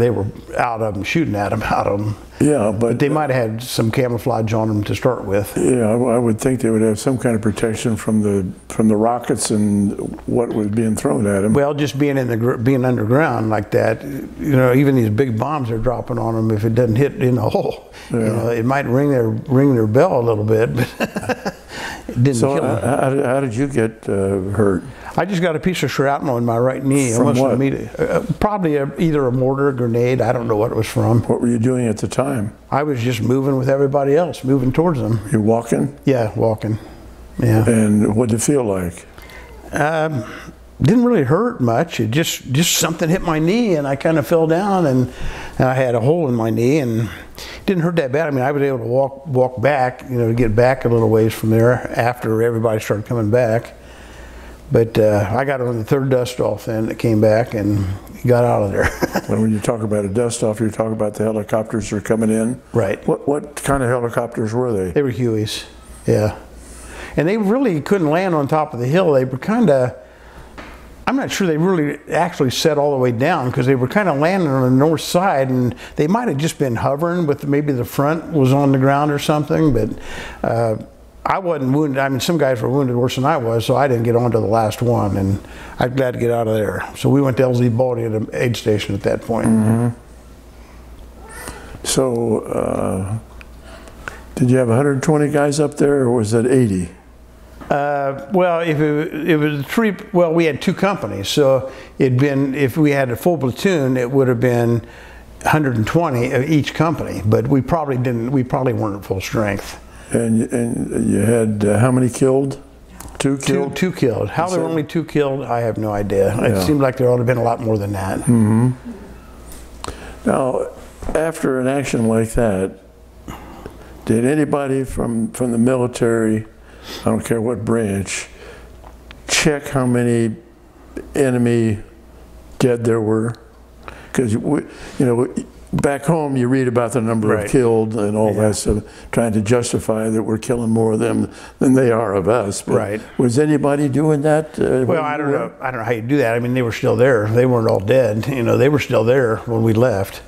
out of them, shooting at them, out of them. Yeah, but they might have had some camouflage on them to start with. Yeah, I would think they would have some kind of protection from the rockets and what was being thrown at them. Well, just being underground like that, you know, even these big bombs they're dropping on them, if it doesn't hit in a hole, yeah, you know, it might ring their bell a little bit, but it didn't kill them. So how did you get hurt? I just got a piece of shrapnel in my right knee. From what? Probably either a mortar, a grenade. I don't know what it was from. What were you doing at the time? I was just moving with everybody else, moving towards them. You're walking? Yeah, walking. Yeah. And what did it feel like? Didn't really hurt much. It just something hit my knee, and I kind of fell down, and I had a hole in my knee, and it didn't hurt that bad. I mean, I was able to walk back, you know, to get back a little ways from there after everybody started coming back. But I got on the third dust-off then that came back and got out of there. Well, when you talk about a dust-off, you're talking about the helicopters that are coming in? Right. What kind of helicopters were they? They were Hueys, yeah. And they really couldn't land on top of the hill. They were kind of, I'm not sure they really actually set all the way down, because they were kind of landing on the north side, and they might have just been hovering with maybe the front was on the ground or something, but I wasn't wounded. I mean, some guys were wounded worse than I was, so I didn't get on to the last one, and I'm glad to get out of there. So we went to LZ Baldy at an aid station at that point. Mm-hmm. So, did you have 120 guys up there, or was that 80? Well, if it was 3, well, we had 2 companies, so it'd been, if we had a full platoon, it would have been 120 of each company, but we probably weren't at full strength. And you had how many killed? 2 killed? 2 killed. How there were only 2 killed, I have no idea. Yeah. It seemed like there ought to have been a lot more than that. Mm-hmm. Now, after an action like that, did anybody from the military, I don't care what branch, check how many enemy dead there were? Because, you know, back home, you read about the number right. of killed and all yeah. that stuff, trying to justify that we're killing more of them than they are of us. But right. was anybody doing that? Well, I don't know. I don't know how you do that. I mean, they were still there. They weren't all dead. You know, they were still there when we left.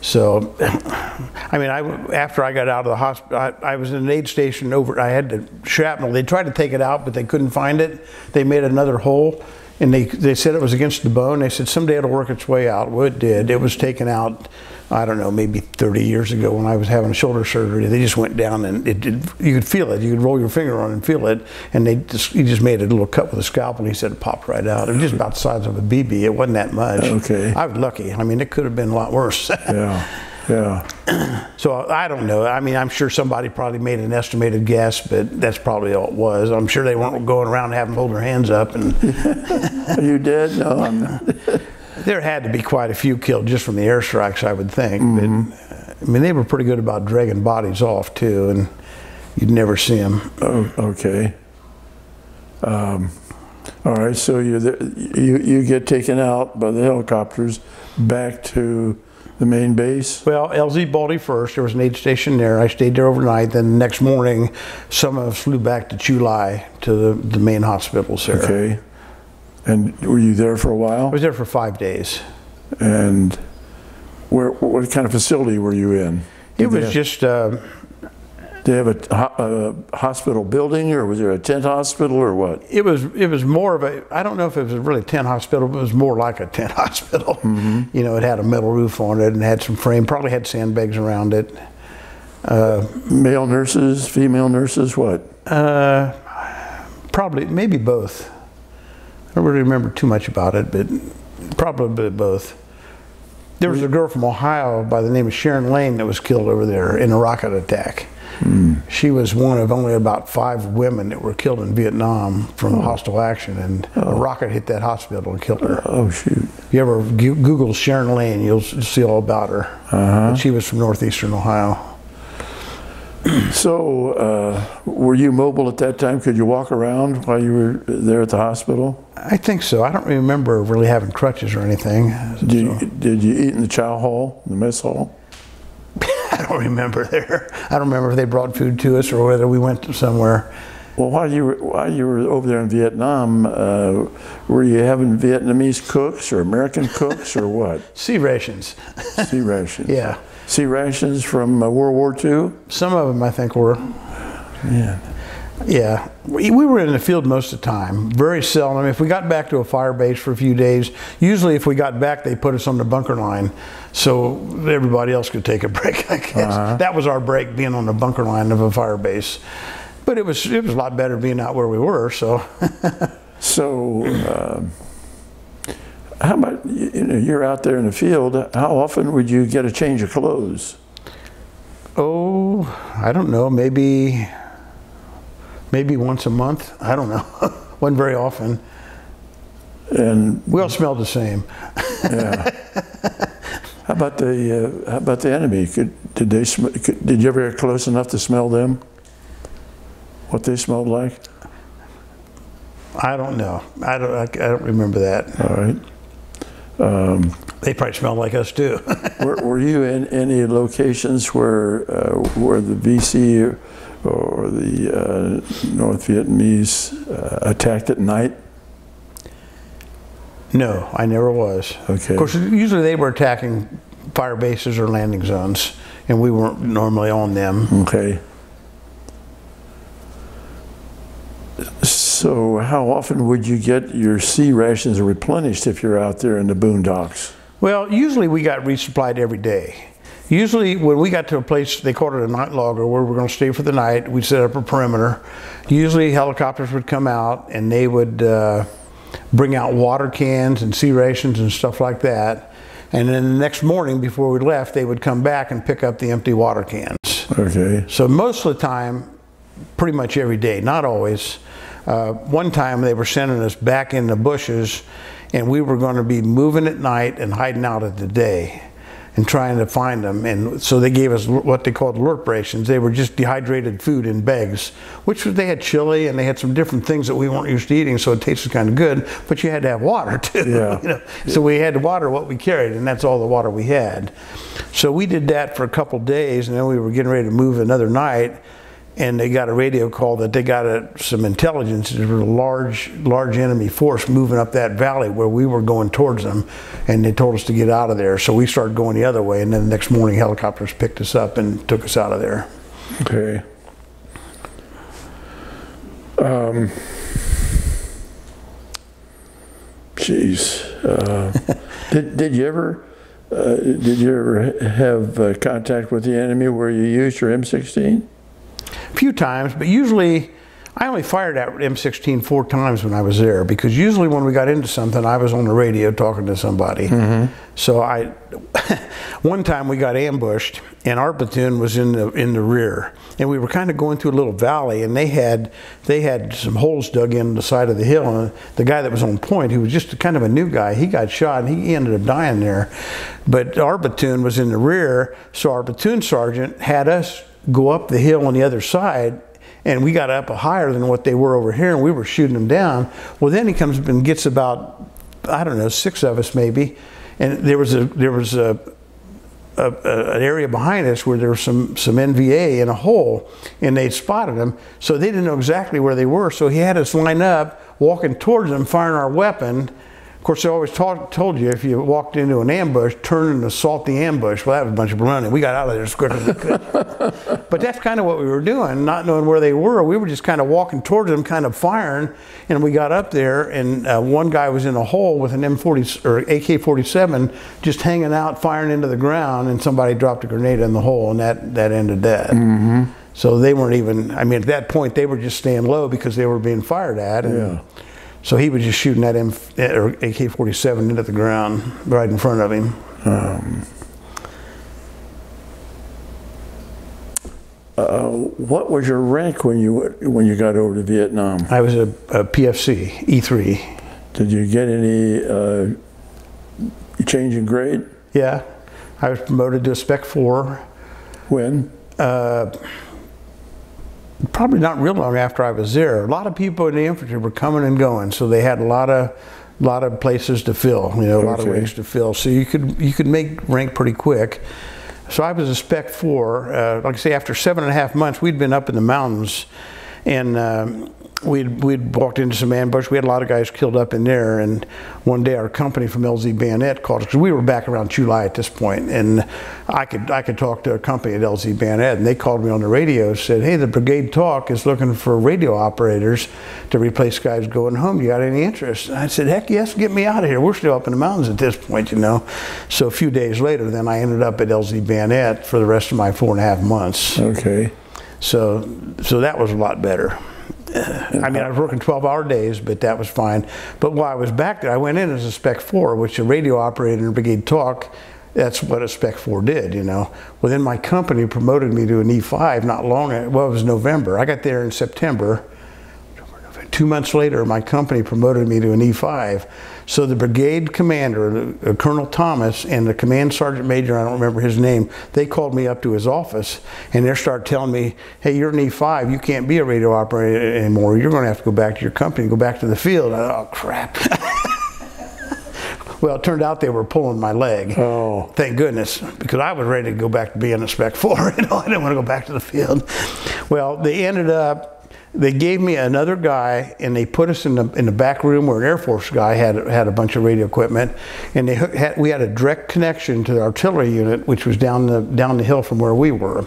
So, I mean, after I got out of the hospital, I was in an aid station over. I had the shrapnel. They tried to take it out, but they couldn't find it. They made another hole. And they said it was against the bone. They said someday it'll work its way out. Well, it did. It was taken out, I don't know, maybe 30 years ago when I was having shoulder surgery. They just went down, and you could feel it. You could roll your finger on it and feel it. And he just made a little cut with a scalpel, and he said it popped right out. It was just about the size of a BB. It wasn't that much. Okay. I was lucky. I mean, it could have been a lot worse. Yeah. Yeah. So I don't know. I mean, I'm sure somebody probably made an estimated guess, but that's probably all it was. I'm sure they weren't going around and having to hold their hands up. And you did? No, I'm not. There had to be quite a few killed just from the airstrikes, I would think. Mm-hmm. But I mean, they were pretty good about dragging bodies off too, and you'd never see them. Oh, okay. All right. So you get taken out by the helicopters back to the main base? Well, LZ Baldy first. There was an aid station there. I stayed there overnight. Then the next morning, some of us flew back to Chu Lai, to the main hospital there. Okay. And were you there for a while? I was there for 5 days. And what kind of facility were you in? It was just... Did they have a hospital building, or was there a tent hospital, or what? It was more of a, I don't know if it was really a tent hospital, but it was more like a tent hospital. Mm-hmm. You know, it had a metal roof on it and had some frame, probably had sandbags around it. Male nurses, female nurses, what? Probably, maybe both. I don't really remember too much about it, but probably both. There was a girl from Ohio by the name of Sharon Lane that was killed over there in a rocket attack. Mm. She was one of only about 5 women that were killed in Vietnam from hostile action, and a rocket hit that hospital and killed her. Oh, shoot. If you ever Google Sharon Lane, you'll see all about her. But she was from northeastern Ohio. So, were you mobile at that time? Could you walk around while you were there at the hospital? I think so. I don't remember really having crutches or anything. Did you eat in the chow hall, the mess hall? I don't remember there. I don't remember if they brought food to us or whether we went somewhere. Well, while you were over there in Vietnam, were you having Vietnamese cooks or American cooks or what? Sea rations. Sea rations. Yeah. Sea rations from World War II? Some of them, I think, were. Yeah. Yeah. We were in the field most of the time. Very seldom. If we got back to a fire base for a few days, usually if we got back, they put us on the bunker line so everybody else could take a break, I guess. That was our break, being on the bunker line of a fire base. But it was a lot better being out where we were, so. So, how about, you know, you're out there in the field, how often would you get a change of clothes? Oh, I don't know, maybe once a month, I don't know. Wasn't very often. And we all smelled the same. Yeah. How about the enemy? Did you ever get close enough to smell them? What they smelled like? I don't know. I don't remember that. All right. They probably smelled like us too. were you in any locations where the VC or the North Vietnamese attacked at night? No, I never was. Okay. Of course, usually they were attacking fire bases or landing zones, and we weren't normally on them. Okay. So how often would you get your sea rations replenished if you're out there in the boondocks? Well, usually we got resupplied every day. Usually when we got to a place, they called it a night logger, where we're going to stay for the night, we'd set up a perimeter. Usually helicopters would come out and they would bring out water cans and sea rations and stuff like that. And then the next morning before we left, they would come back and pick up the empty water cans. Okay. So most of the time, pretty much every day, not always. One time they were sending us back in the bushes, and we were going to be moving at night and hiding out at the day and trying to find them. And so they gave us what they called LRRP rations. They were just dehydrated food in bags, which they had chili and they had some different things that we weren't used to eating, so it tasted kind of good, but you had to have water too. Yeah. You know? So we had to water what we carried, and that's all the water we had. So we did that for a couple days, and then we were getting ready to move another night. And they got a radio call that they got some intelligence. There was a large enemy force moving up that valley where we were going towards them, and they told us to get out of there. So we started going the other way, and then the next morning helicopters picked us up and took us out of there. Okay. Geez. Did you ever have contact with the enemy where you used your M16? Few times, but usually I only fired at M16 4 times when I was there, because usually when we got into something I was on the radio talking to somebody. So one time we got ambushed, and our platoon was in the rear, and we were kind of going through a little valley, and they had some holes dug in the side of the hill, and the guy that was on point, who was just kind of a new guy, he got shot and he ended up dying there. But our platoon was in the rear, so our platoon sergeant had us go up the hill on the other side, and we got up higher than what they were over here, and we were shooting them down. Well, then he comes up and gets about, I don't know, 6 of us maybe, and there was an area behind us where there was some NVA in a hole, and they'd spotted them, so they didn't know exactly where they were. So he had us line up, walking towards them, firing our weapon. Of course, they always told you if you walked into an ambush, turn and assault the ambush. Well, that was a bunch of running. We got out of there as quick as we could. But that's kind of what we were doing, not knowing where they were. We were just kind of walking towards them, kind of firing, and we got up there, and one guy was in a hole with an M40 or AK-47 just hanging out, firing into the ground, and somebody dropped a grenade in the hole, and that ended that. So they weren't even, I mean, at that point, they were just staying low because they were being fired at. And yeah. So he was just shooting that AK-47 into the ground right in front of him. What was your rank when you got over to Vietnam? I was a PFC, E3. Did you get any change in grade? Yeah, I was promoted to a Spec 4. When? Probably not real long after I was there. A lot of people in the infantry were coming and going, so they had a lot of places to fill, you know, a lot of ranks to fill. So you could make rank pretty quick. So I was a Spec 4. Like I say, after 7.5 months, we'd been up in the mountains, and we'd walked into some ambush. We had a lot of guys killed up in there, and one day our company from LZ Bayonet called us, because we were back around Chu Lai at this point, and I could talk to a company at LZ Bayonet, and they called me on the radio, said, hey, the brigade talk is looking for radio operators to replace guys going home. You got any interest? And I said, heck yes, get me out of here. We're still up in the mountains at this point, you know. So a few days later, then I ended up at LZ Bayonet for the rest of my 4.5 months. Okay. So that was a lot better. I mean, I was working 12-hour days, but that was fine. But while I was back there, I went in as a Spec 4, which a radio operator in brigade talk, that's what a Spec 4 did, you know. Well, then my company promoted me to an E5 not long, well, it was November. I got there in September. 2 months later, my company promoted me to an E5. So the brigade commander, Colonel Thomas, and the command sergeant major, I don't remember his name, they called me up to his office, and they started telling me, hey, you're an E5, you can't be a radio operator anymore. You're going to have to go back to your company, go back to the field. I thought, oh, crap. Well, it turned out they were pulling my leg. Oh. Thank goodness, because I was ready to go back to being a Spec 4. You know, I didn't want to go back to the field. Well, they ended up, they gave me another guy, and they put us in the back room where an Air Force guy had a bunch of radio equipment, and they we had a direct connection to the artillery unit, which was down the hill from where we were.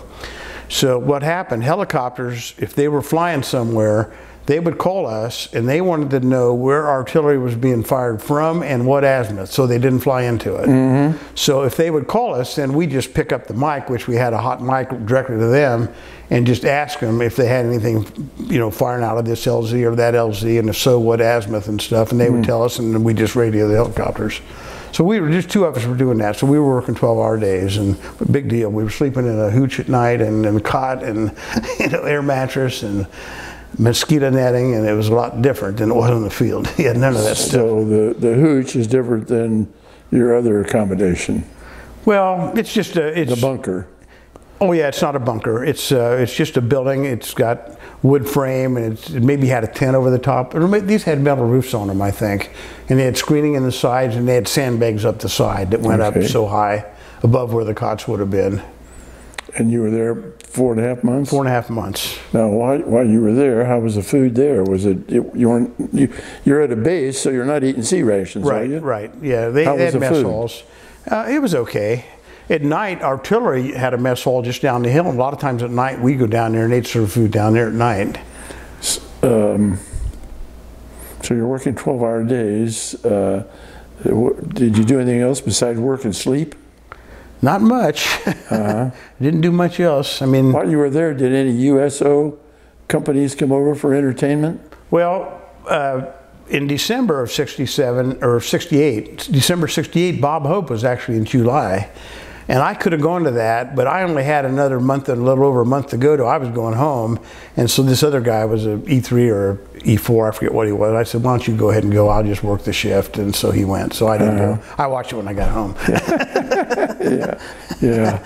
So what happened? Helicopters, if they were flying somewhere, they would call us, and they wanted to know where artillery was being fired from and what azimuth, so they didn't fly into it. Mm-hmm. So if they would call us, then we just pick up the mic, which we had a hot mic directly to them, and just ask them if they had anything, you know, firing out of this LZ or that LZ, and if so, what azimuth and stuff, and they would tell us, and then we just radio the helicopters. So we were, just two of us were doing that, so we were working 12-hour days, and big deal. We were sleeping in a hooch at night, and cot, and, you know, air mattress, and mosquito netting, and it was a lot different than it was on the field. He had none of that stuff. So the hooch is different than your other accommodation. Well, it's just a, it's the bunker. Oh yeah, it's not a bunker. It's just a building. It's got wood frame, and it maybe had a tent over the top. These had metal roofs on them, I think, and they had screening in the sides, and they had sandbags up the side that went up so high above where the cots would have been. And you were there 4.5 months? 4.5 months. Now, while you were there, how was the food there? Was it, you're at a base, so you're not eating sea rations, right, are you? Right, yeah. They had mess halls. It was okay. At night, artillery had a mess hall just down the hill, and a lot of times at night, we go down there and they'd serve food down there at night. So you're working 12-hour days. Did you do anything else besides work and sleep? Not much. Didn't do much else. I mean, while you were there, did any USO companies come over for entertainment? Well, in December of 67 or 68, December 68, Bob Hope was actually in Chu Lai, and I could have gone to that, but I only had another month and a little over a month to go to. I was going home, and so this other guy was an E3 or E4, I forget what he was. I said, why don't you go ahead and go, I'll just work the shift, and so he went. So I didn't go. I watched it when I got home. Yeah, yeah.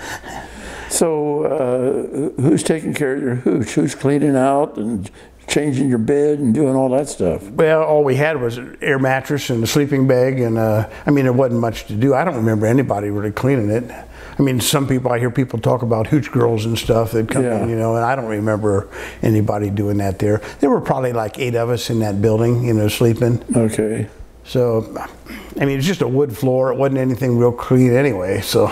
So who's taking care of your hooch? Who's cleaning out and changing your bed and doing all that stuff? Well, all we had was an air mattress and a sleeping bag, and I mean, there wasn't much to do. I don't remember anybody really cleaning it. I mean, some people, I hear people talk about hooch girls and stuff that come in, you know, and I don't remember anybody doing that there. There were probably like 8 of us in that building, you know, sleeping. Okay. So, I mean, it's just a wood floor. It wasn't anything real clean anyway, so.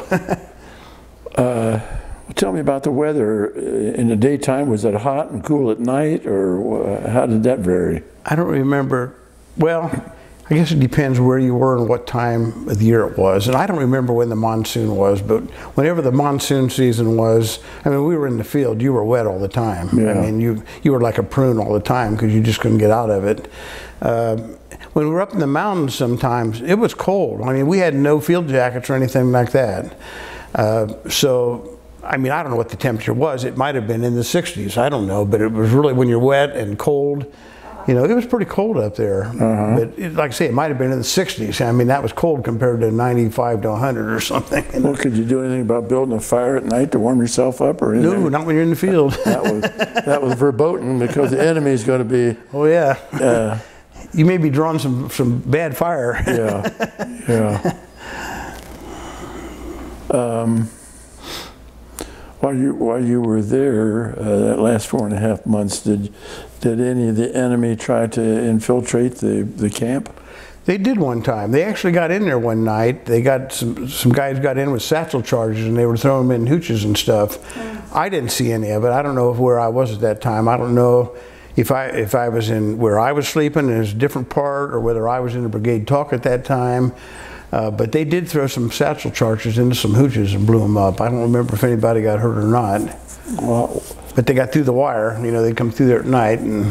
Tell me about the weather. In the daytime, was it hot and cool at night, or how did that vary? I don't remember. Well, I guess it depends where you were and what time of the year it was. And I don't remember when the monsoon was, but whenever the monsoon season was, I mean, we were in the field, you were wet all the time. Yeah. I mean, you were like a prune all the time because you just couldn't get out of it. When we were up in the mountains sometimes, it was cold. I mean, we had no field jackets or anything like that. So, I mean, I don't know what the temperature was. It might have been in the 60s, I don't know, but it was really when you're wet and cold. You know, it was pretty cold up there, but it, like I say, it might have been in the 60s. I mean, that was cold compared to 95 to 100 or something. You know? Well, could you do anything about building a fire at night to warm yourself up or anything? No, not when you're in the field. that was verboten because the enemy is going to be... Oh, yeah. You may be drawing some bad fire. Yeah, yeah. While you were there, that last 4.5 months, did any of the enemy try to infiltrate the camp? They did one time. They actually got in there one night. They got some guys got in with satchel charges and they were throwing them in hooches and stuff. I didn't see any of it. I don't know where I was at that time. I don't know if I was in where I was sleeping in a different part or whether I was in a brigade talk at that time. But they did throw some satchel charges into some hooches and blew them up. I don't remember if anybody got hurt or not. Well, but they got through the wire. You know, they come through there at night. And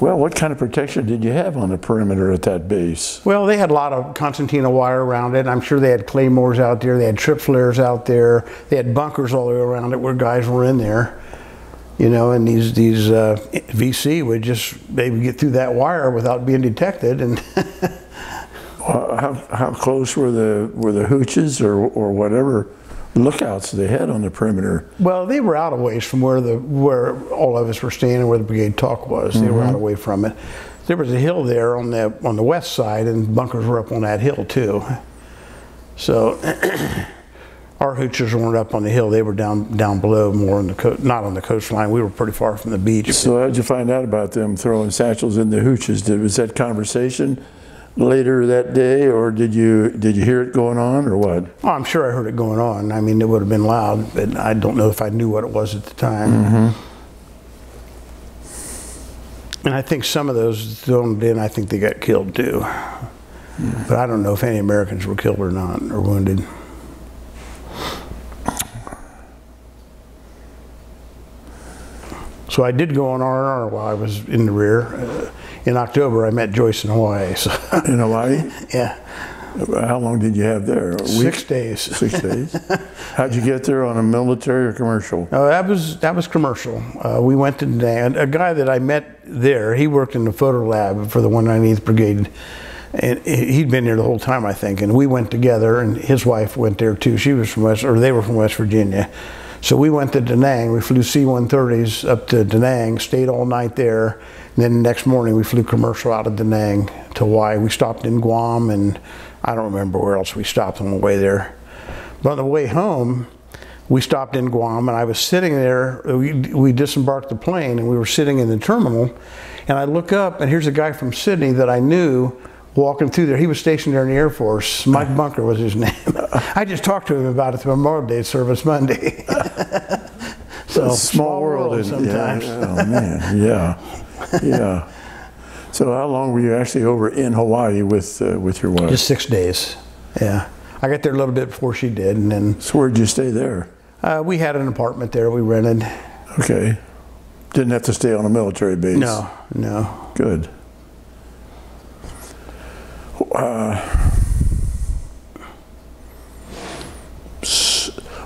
well, what kind of protection did you have on the perimeter at that base? Well, they had a lot of concertina wire around it. I'm sure they had claymores out there. They had trip flares out there. They had bunkers all the way around it where guys were in there. You know, and these VC would just, they would get through that wire without being detected. And How close were the hooches or whatever lookouts they had on the perimeter? Well, they were out a ways from where all of us were standing, where the brigade talk was. They were out away from it. There was a hill there on the west side, and bunkers were up on that hill too. So our hooches weren't up on the hill; they were down below, more on the not on the coastline. We were pretty far from the beach. So how'd you find out about them throwing satchels in the hooches? Was that conversation later that day, or did you hear it going on, or what? Oh, I'm sure I heard it going on. I mean, it would have been loud, but I don't know if I knew what it was at the time. And I think some of those zoned in, I think they got killed too. But I don't know if any Americans were killed or not, or wounded. So I did go on R&R while I was in the rear. In October, I met Joyce in Hawaii. So. In Hawaii? Yeah. How long did you have there? A week? 6 days. 6 days. How'd you get there, on a military or commercial? That was commercial. We went to Da Nang. A guy that I met there, he worked in the photo lab for the 198th Brigade. And he'd been there the whole time, I think. And we went together, and his wife went there too. She was from they were from West Virginia. So we went to Da Nang. We flew C-130s up to Da Nang, stayed all night there. And then the next morning we flew commercial out of Da Nang to Hawaii. We stopped in Guam, and I don't remember where else we stopped on the way there. But on the way home, we stopped in Guam, and I was sitting there. We disembarked the plane, and we were sitting in the terminal. And I look up, and here's a guy from Sydney that I knew walking through there. He was stationed there in the Air Force. Mike Bunker was his name. I just talked to him about it at the Memorial Day service Monday. So small world sometimes. Yeah, oh man, yeah, yeah. So how long were you actually over in Hawaii with your wife? Just 6 days. Yeah, I got there a little bit before she did, and then. So where'd you stay there? We had an apartment there. We rented. Okay. Didn't have to stay on a military base. No, no. Good.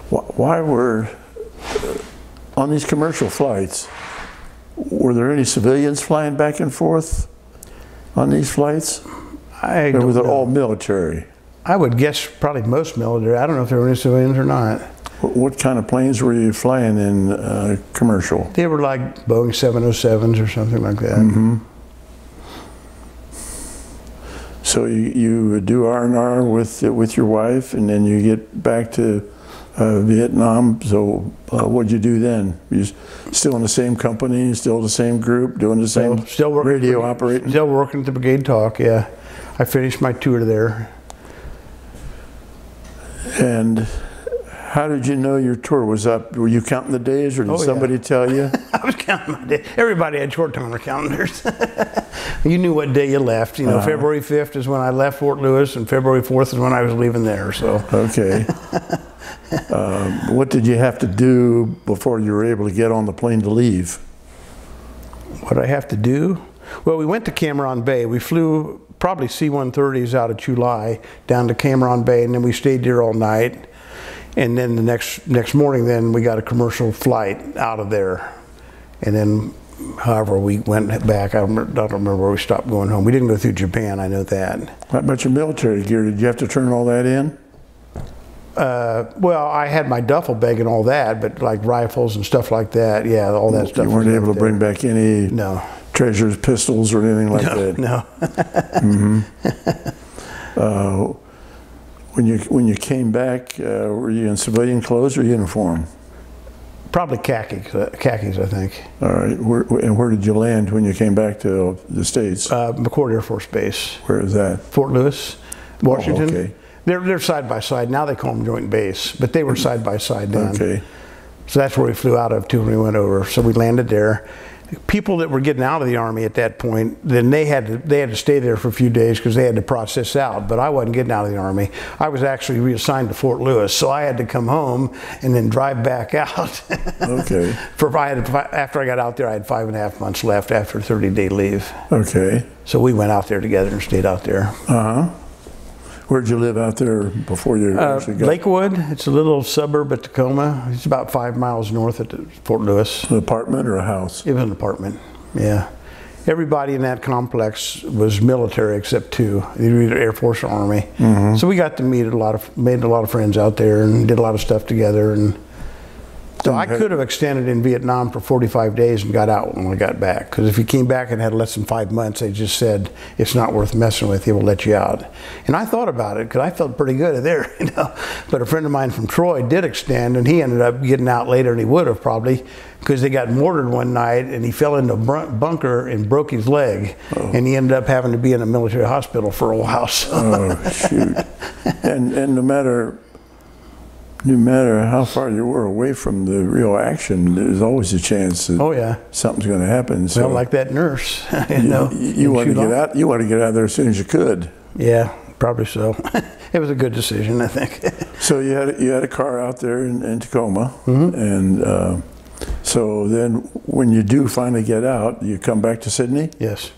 Why were on these commercial flights, were there any civilians flying back and forth on these flights? I don't know. Or was it all military? I would guess probably most military. I don't know if there were any civilians or not. What kind of planes were you flying in commercial? They were like Boeing 707s or something like that. So you would do R&R with your wife, and then you get back to Vietnam. So what'd you do then? You still in the same company, still the same group, doing the same radio operating? Still working at the Brigade Talk, yeah. I finished my tour there. And How did you know your tour was up? Were you counting the days, or did somebody tell you? I was counting my days. Everybody had short-timer calendars. You knew what day you left. You know, February 5th is when I left Fort Lewis, and February 4th is when I was leaving there. So okay. What did you have to do before you were able to get on the plane to leave? What I have to do? Well, we went to Cameron Bay. We flew probably C-130s out of Chu Lai down to Cameron Bay, and then we stayed there all night. And then the next morning, then we got a commercial flight out of there. And then, however, we went back. I don't remember where we stopped going home. We didn't go through Japan. I know that. How about your military gear? Did you have to turn all that in? Well, I had my duffel bag and all that, but like rifles and stuff like that, yeah, all that stuff. You weren't able to bring back any treasures, pistols, or anything like that? No. When you came back, were you in civilian clothes or uniform? Probably khakis, I think. All right. And where did you land when you came back to the States? McCord Air Force Base. Where is that? Fort Lewis, Washington. Oh, okay. They're side by side now. They call them joint base, but they were side by side then. Okay. So that's where we flew out of too when we went over. So we landed there. People that were getting out of the Army at that point, then they had to stay there for a few days because they had to process out. But I wasn't getting out of the Army. I was actually reassigned to Fort Lewis, so I had to come home and then drive back out. Okay. After I got out there, I had 5.5 months left after a 30-day leave. Okay. So we went out there together and stayed out there. Where'd you live out there before you actually got? Lakewood. It's a little suburb of Tacoma. It's about 5 miles north of Fort Lewis. An apartment or a house? It was an apartment, yeah. Everybody in that complex was military except two. They were either Air Force or Army. So we got to meet made a lot of friends out there and did a lot of stuff together. And so I could have extended in Vietnam for 45 days and got out when I got back. Because if you came back and had less than 5 months, they just said, it's not worth messing with, they will let you out. And I thought about it, because I felt pretty good there, you know. But a friend of mine from Troy did extend, and he ended up getting out later than he would have probably, because they got mortared one night, and he fell into a bunker and broke his leg. Oh. And he ended up having to be in a military hospital for a while. So. Oh, shoot. And no matter how far you were away from the real action, there's always a chance that something's going to happen. So well, like that nurse, you want to get out. You want to get out of there as soon as you could. Yeah, probably so. It was a good decision, I think. So you had a car out there in Tacoma, and so then when you do finally get out, you come back to Sydney. Yes.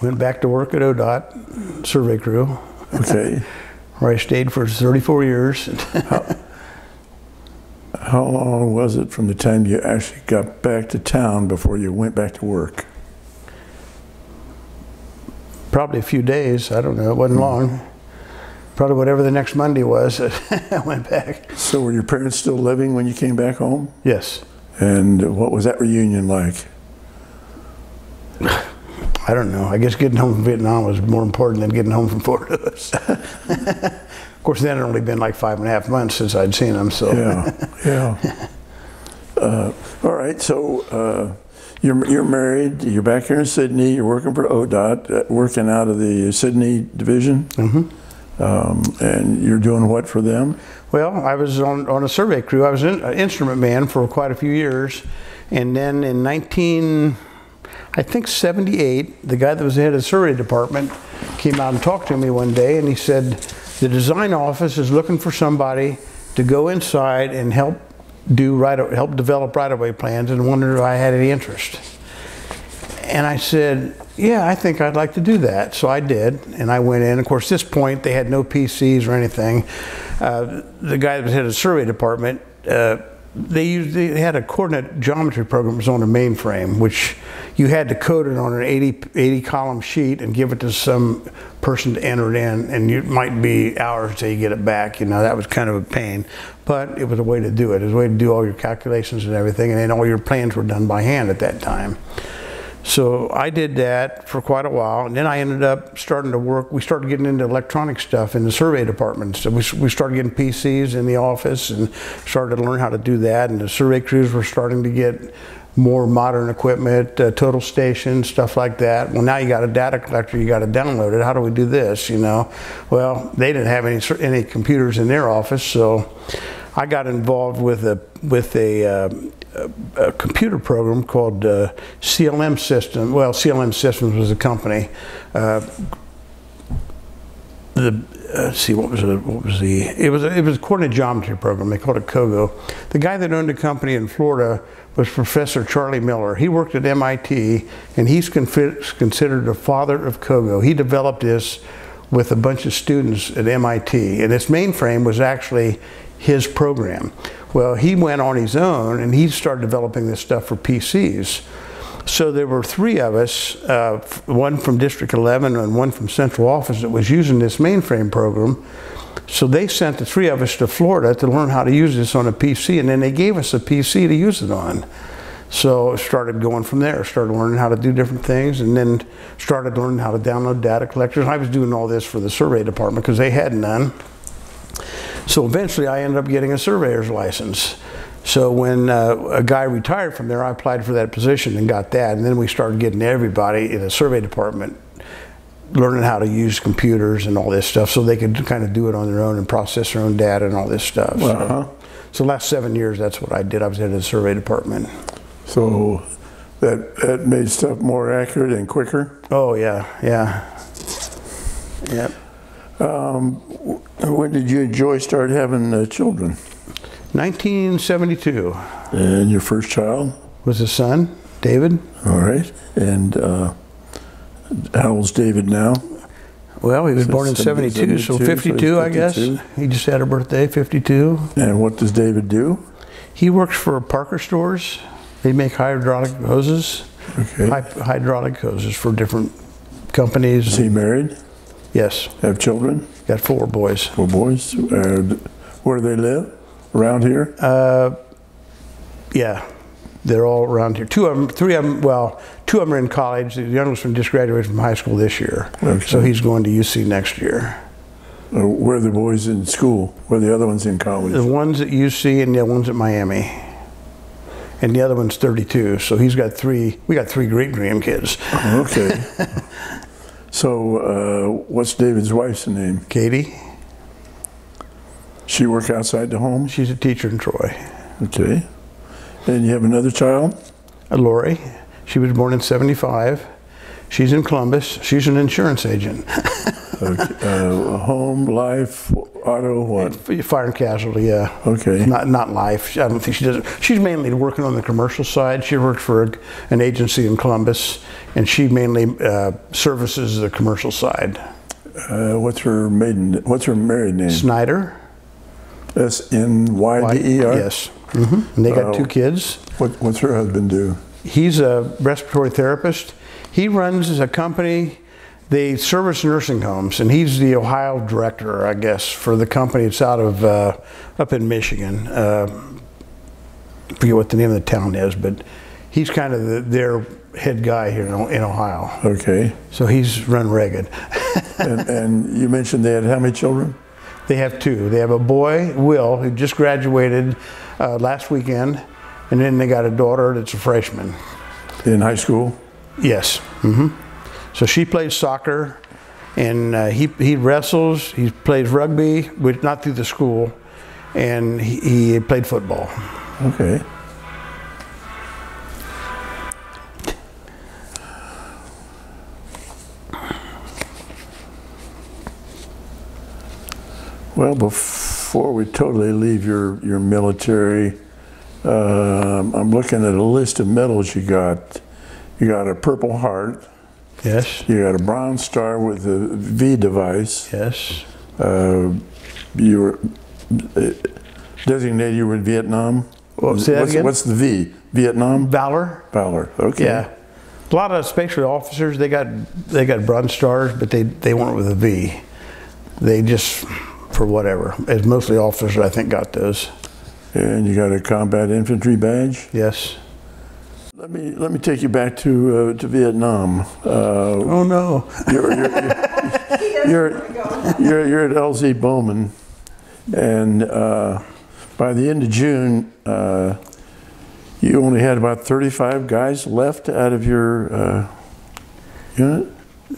Went back to work at ODOT, survey crew. Okay. Where I stayed for 34 years. How long was it from the time you actually got back to town before you went back to work? Probably a few days. I don't know. It wasn't long. Probably whatever the next Monday was, I went back. So were your parents still living when you came back home? Yes. And what was that reunion like? I don't know. I guess getting home from Vietnam was more important than getting home from Fort Lewis. Of course, then it had only been like 5.5 months since I'd seen them. So yeah. All right. So you're married. You're back here in Sydney. You're working for ODOT, working out of the Sydney division. And you're doing what for them? Well, I was on a survey crew. I was an instrument man for quite a few years, and then in 1978, the guy that was the head of the survey department came out and talked to me one day, and he said, the design office is looking for somebody to go inside and help develop right-of-way plans, and wondered if I had any interest. And I said, yeah, I think I'd like to do that. So I did, and I went in. Of course, at this point, they had no PCs or anything. The guy that was head of the survey department, they had a coordinate geometry program that was on a mainframe, which you had to code it on an 80-column sheet and give it to some person to enter it in, and it might be hours until you get it back. You know, that was kind of a pain, but it was a way to do it. It was a way to do all your calculations and everything, and then all your plans were done by hand at that time. So I did that for quite a while, and then I ended up starting to work. We started getting into electronic stuff in the survey department. So we started getting PCs in the office and started to learn how to do that, and the survey crews were starting to get more modern equipment, total stations, stuff like that. Well, now you got a data collector, you got to download it. How do we do this, you know? Well, they didn't have any computers in their office, so I got involved with a computer program called CLM System. Well, CLM Systems was a company. It was according to geometry program. They called it COGO. The guy that owned the company in Florida was Professor Charlie Miller. He worked at MIT, and he's considered the father of COGO. He developed this with a bunch of students at MIT, and its mainframe was actually his program. Well, he went on his own, and he started developing this stuff for PCs. So there were three of us, one from District 11 and one from Central Office, that was using this mainframe program. So they sent the three of us to Florida to learn how to use this on a PC, and then they gave us a PC to use it on. So it started going from there, started learning how to do different things, and then started learning how to download data collectors. I was doing all this for the survey department because they had none. So eventually I ended up getting a surveyor's license. So when a guy retired from there, I applied for that position and got that, and then we started getting everybody in the survey department learning how to use computers and all this stuff so they could kind of do it on their own and process their own data and all this stuff. So, so the last 7 years, that's what I did. I was head of the survey department. So that made stuff more accurate and quicker? Oh, yeah, yeah, yep. When did you and Joy start having children? 1972. And your first child? Was a son, David. All right. And how old's David now? Well, he was born in 72, so 52, I guess. He just had a birthday, 52. And what does David do? He works for Parker Stores. They make hydraulic hoses. Okay. Hydraulic hoses for different companies. Is he married? Yes. Have children? Got four boys. Four boys. Where do they live? Around here? Yeah, they're all around here. Two of them are in college. The youngest one just graduated from high school this year. Okay. So he's going to UC next year. Where are the boys in school? Where are the other ones in college? The one's at UC and the other one's at Miami. And the other one's 32, so he's got three. We got three great grandkids. Okay. So what's David's wife's name? Katie. She work outside the home? She's a teacher in Troy. Okay. And you have another child? Lori. She was born in 75. She's in Columbus. She's an insurance agent. Okay. Home, life, auto, what? Fire and casualty, yeah. Okay. Not life. I don't think she does. She's mainly working on the commercial side. She worked for an agency in Columbus, and she mainly services the commercial side. What's her married name? Snyder. S-N-Y-D-E-R? Yes. Mm-hmm. And they got two kids. What's her husband do? He's a respiratory therapist. He runs a company. They service nursing homes, and he's the Ohio director, I guess, for the company. It's out of, up in Michigan. I forget what the name of the town is, but he's kind of their head guy here in Ohio. Okay. So he's run ragged. And you mentioned they had how many children? They have two. They have a boy, Will, who just graduated last weekend, and then they got a daughter that's a freshman. In high school? Yes. Mm-hmm. So she plays soccer, and he wrestles. He plays rugby, which not through the school, and he played football. Okay. Well, before we totally leave your military, I'm looking at a list of medals you got. You got a Purple Heart. Yes. You got a Bronze Star with a V device. Yes. You were designated you were in Vietnam. Well, say that again? What's the V? Vietnam? Valor. Valor. Okay. Yeah. A lot of special officers, they got Bronze Stars, but they weren't with a V. They just. For whatever. As mostly officers, I think, got those. And you got a combat infantry badge? Yes. Let me take you back to Vietnam. Oh no. You're at LZ Bowman, and by the end of June, You only had about 35 guys left out of your unit?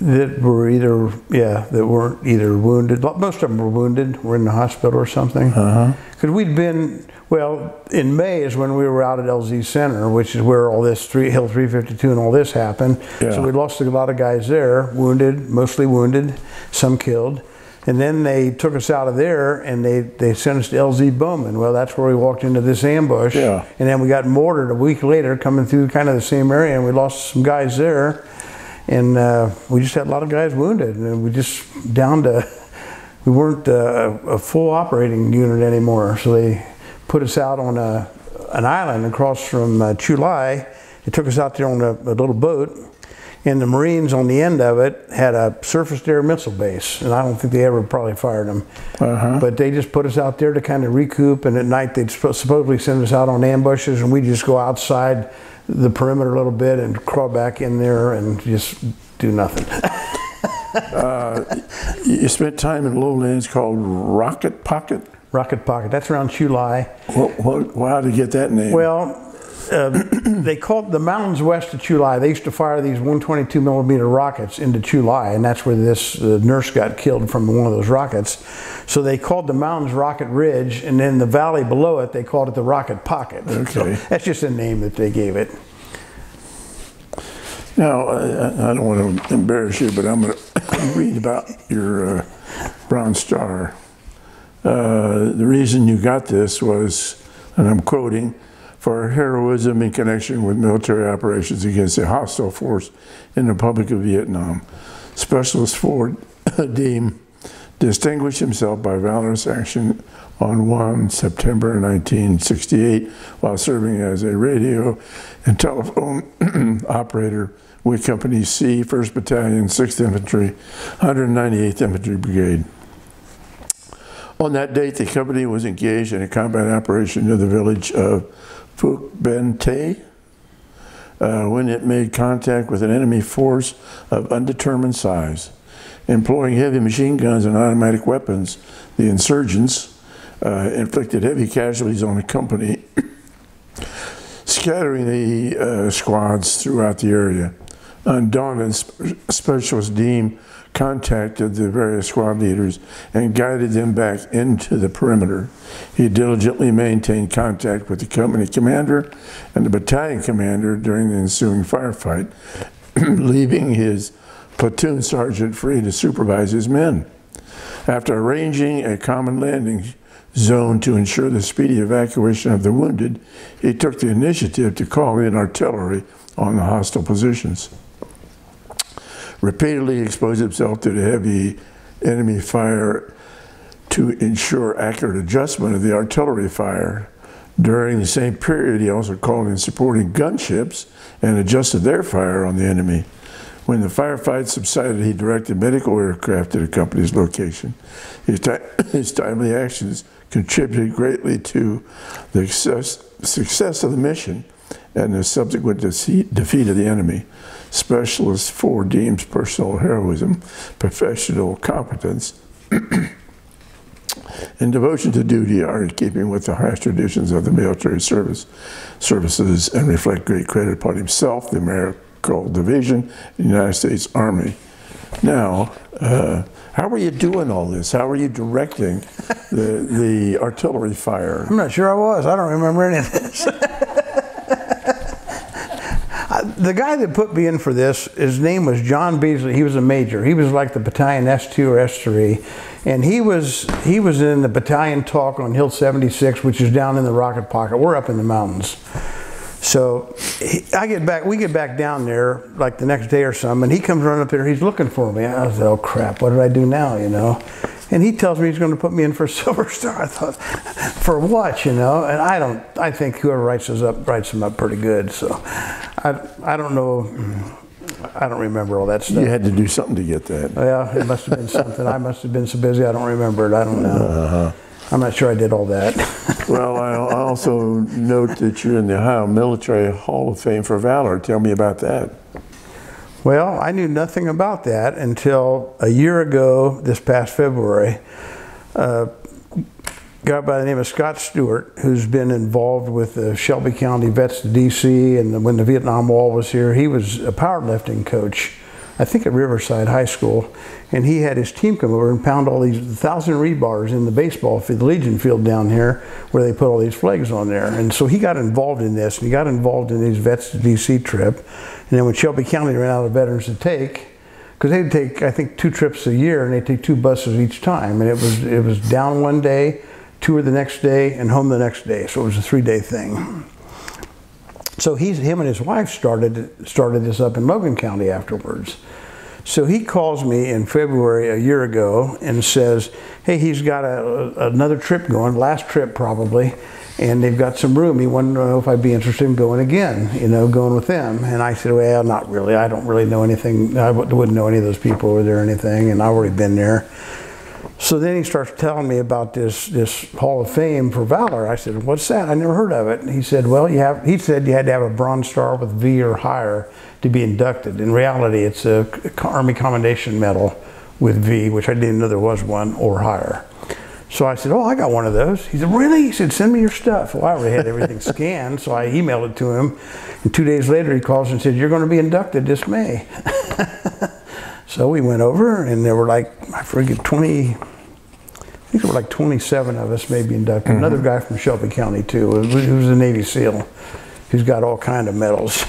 That were either, yeah, that weren't either wounded. Most of them were wounded, were in the hospital or something. Because we'd been, well, in May is when we were out at LZ Center, which is where all this, Hill 352 and all this happened. Yeah. So we lost a lot of guys there, wounded, mostly wounded, some killed. And then they took us out of there and they sent us to LZ Bowman. Well, that's where we walked into this ambush. Yeah. And then we got mortared a week later coming through kind of the same area, and we lost some guys there. And we just had a lot of guys wounded, and we just down to, we weren't a full operating unit anymore. So they put us out on an island across from Chu Lai. They took us out there on a little boat, and the Marines on the end of it had a surface-to-air missile base, and I don't think they ever probably fired them. But they just put us out there to kind of recoup, and at night they'd supposedly send us out on ambushes, and we'd just go outside the perimeter a little bit and crawl back in there and just do nothing. You spent time in lowlands called Rocket Pocket? Rocket Pocket, that's around Chu Lai. How did you get that name? Well, they called the mountains west of Chu Lai, they used to fire these 122 millimeter rockets into Chu Lai, and that's where this nurse got killed from one of those rockets. So they called the mountains Rocket Ridge, and then the valley below it, they called it the Rocket Pocket. Okay. So that's just a name that they gave it. Now, I don't want to embarrass you, but I'm going to read about your Bronze Star. The reason you got this was, and I'm quoting, for heroism in connection with military operations against a hostile force in the Republic of Vietnam. Specialist Ford Deem distinguished himself by valorous action on 1 September 1968 while serving as a radio and telephone operator with Company C, 1st Battalion, 6th Infantry, 198th Infantry Brigade. On that date, the company was engaged in a combat operation near the village of Phuc Ben Tay, when it made contact with an enemy force of undetermined size. Employing heavy machine guns and automatic weapons, the insurgents inflicted heavy casualties on the company, scattering the squads throughout the area. Undaunted, Specialist Deem contacted the various squad leaders and guided them back into the perimeter. He diligently maintained contact with the company commander and the battalion commander during the ensuing firefight, leaving his platoon sergeant free to supervise his men. After arranging a common landing zone to ensure the speedy evacuation of the wounded, he took the initiative to call in artillery on the hostile positions. Repeatedly exposed himself to the heavy enemy fire to ensure accurate adjustment of the artillery fire. During the same period, he also called in supporting gunships and adjusted their fire on the enemy. When the firefight subsided, he directed medical aircraft to the company's location. His timely actions contributed greatly to the success of the mission and the subsequent defeat of the enemy. Specialist Ford Deem's personal heroism, professional competence, and devotion to duty are in keeping with the highest traditions of the military services and reflect great credit upon himself, the Americal Division, the United States Army. Now, how were you doing all this? How were you directing the artillery fire? I'm not sure I was. I don't remember any of this. The guy that put me in for this, his name was John Beasley. He was a major. He was like the battalion S2 or S3, and he was in the battalion talk on Hill 76, which is down in the Rocket Pocket. We're up in the mountains. So we get back down there like the next day or something, and he comes running up there. He's looking for me. I was like, oh crap, what did I do now, you know? And he tells me he's going to put me in for a Silver Star. I thought, for what, you know? And I think whoever writes those up writes them up pretty good. So I don't know. I don't remember all that stuff. You had to do something to get that. Yeah, it must have been something. I must have been so busy I don't remember it. I don't know. I'm not sure I did all that. Well, I also note that you're in the Ohio Military Hall of Fame for Valor. Tell me about that. Well, I knew nothing about that until a year ago, this past February. guy by the name of Scott Stewart, who's been involved with the Shelby County Vets to DC, and when the Vietnam Wall was here, he was a powerlifting coach, I think at Riverside High School, and he had his team come over and pound all these 1,000 rebars in the baseball field, the Legion field down here, where they put all these flags on there. And so he got involved in this, and he got involved in his Vets to DC trip. And then when Shelby County ran out of veterans to take, because they'd take, I think, 2 trips a year, and they'd take 2 buses each time, and it was down one day, tour the next day, and home the next day. So it was a 3-day thing. So him and his wife started this up in Logan County afterwards. So he calls me in February a year ago and says, hey, he's got another trip going, last trip probably, and they've got some room. He wanted to know if I'd be interested in going again, you know, going with them. And I said, well, not really. I don't really know anything. I wouldn't know any of those people over there or anything, and I've already been there. So then he starts telling me about this Hall of Fame for Valor. I said, what's that? I never heard of it. And he said, well, he said you had to have a Bronze Star with V or higher to be inducted. In reality, it's a Army Commendation Medal with V, which I didn't even know there was one, or higher. So I said, oh, I got one of those. He said, really? He said, send me your stuff. Well, I already had everything scanned, so I emailed it to him. And 2 days later, he calls and said, you're going to be inducted this May. So we went over, and there were like, I forget, 20, I think there were like 27 of us maybe inducted. Mm-hmm. Another guy from Shelby County too, who was a Navy SEAL, who's got all kind of medals.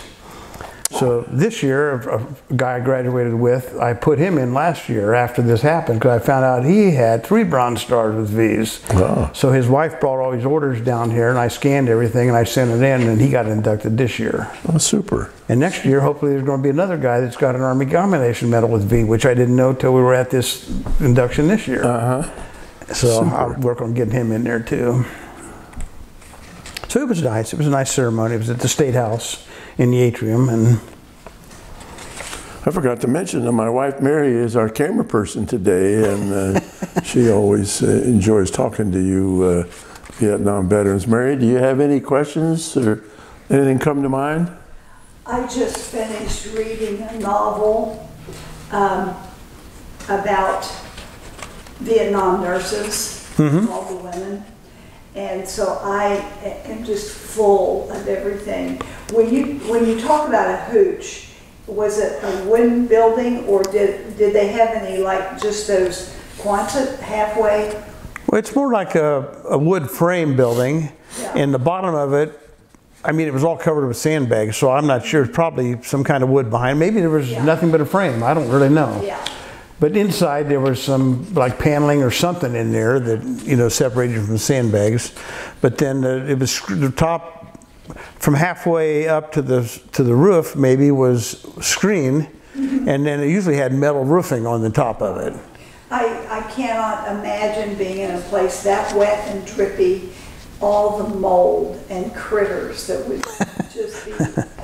So this year, a guy I graduated with, I put him in last year after this happened, because I found out he had 3 Bronze Stars with V's. Wow. So his wife brought all his orders down here, and I scanned everything, and I sent it in, and he got inducted this year. Oh, super. And next year, hopefully, there's going to be another guy that's got an Army Commendation Medal with V, which I didn't know until we were at this induction this year. Uh-huh. So super. I'll work on getting him in there, too. So it was nice. It was a nice ceremony. It was at the State House in the atrium. And I forgot to mention that my wife Mary is our camera person today, and she always enjoys talking to you Vietnam veterans. Mary, do you have any questions or anything come to mind? I just finished reading a novel about Vietnam nurses, all the women. And so I am just full of everything. When you talk about a hooch, was it a wooden building, or did they have any, like, just those Quonset halfway? Well, it's more like a wood frame building, and the bottom of it, I mean, it was all covered with sandbags, so I'm not sure. It's probably some kind of wood behind. Maybe there was nothing but a frame. I don't really know. Yeah. But inside there was some like paneling or something in there that, you know, separated from the sandbags. But then it was the top from halfway up to the roof maybe was screen, and then it usually had metal roofing on the top of it. I cannot imagine being in a place that wet and drippy, all the mold and critters that would just be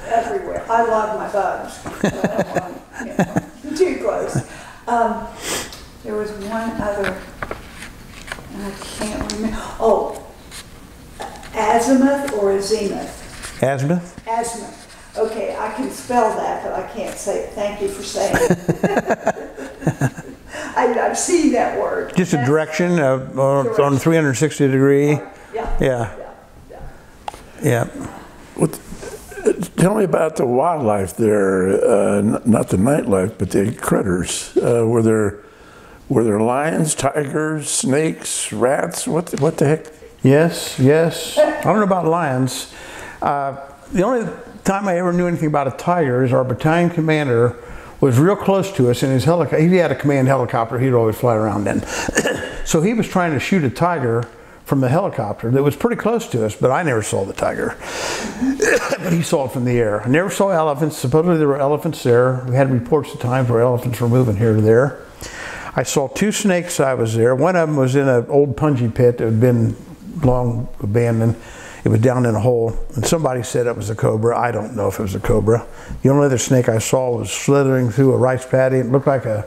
everywhere. I love my bugs, but I don't want, you know, too close. There was one other, and I can't remember. Oh, azimuth or azimuth? Azimuth. Azimuth. Okay, I can spell that, but I can't say it. Thank you for saying it. I've seen that word. Just a direction, on 360 degree. Yeah. What? Tell me about the wildlife there, not the nightlife, but the critters. Were there lions, tigers, snakes, rats? What the heck? Yes. I don't know about lions. The only time I ever knew anything about a tiger is our battalion commander was real close to us in his helicopter. He had a command helicopter he'd always fly around in. So he was trying to shoot a tiger from the helicopter that was pretty close to us, but I never saw the tiger. But he saw it from the air. I never saw elephants. Supposedly there were elephants there. We had reports at times where elephants were moving here to there. I saw 2 snakes. I was there. One of them was in an old punji pit that had been long abandoned. It was down in a hole, and somebody said it was a cobra. I don't know if it was a cobra. The only other snake I saw was slithering through a rice paddy. It looked like a,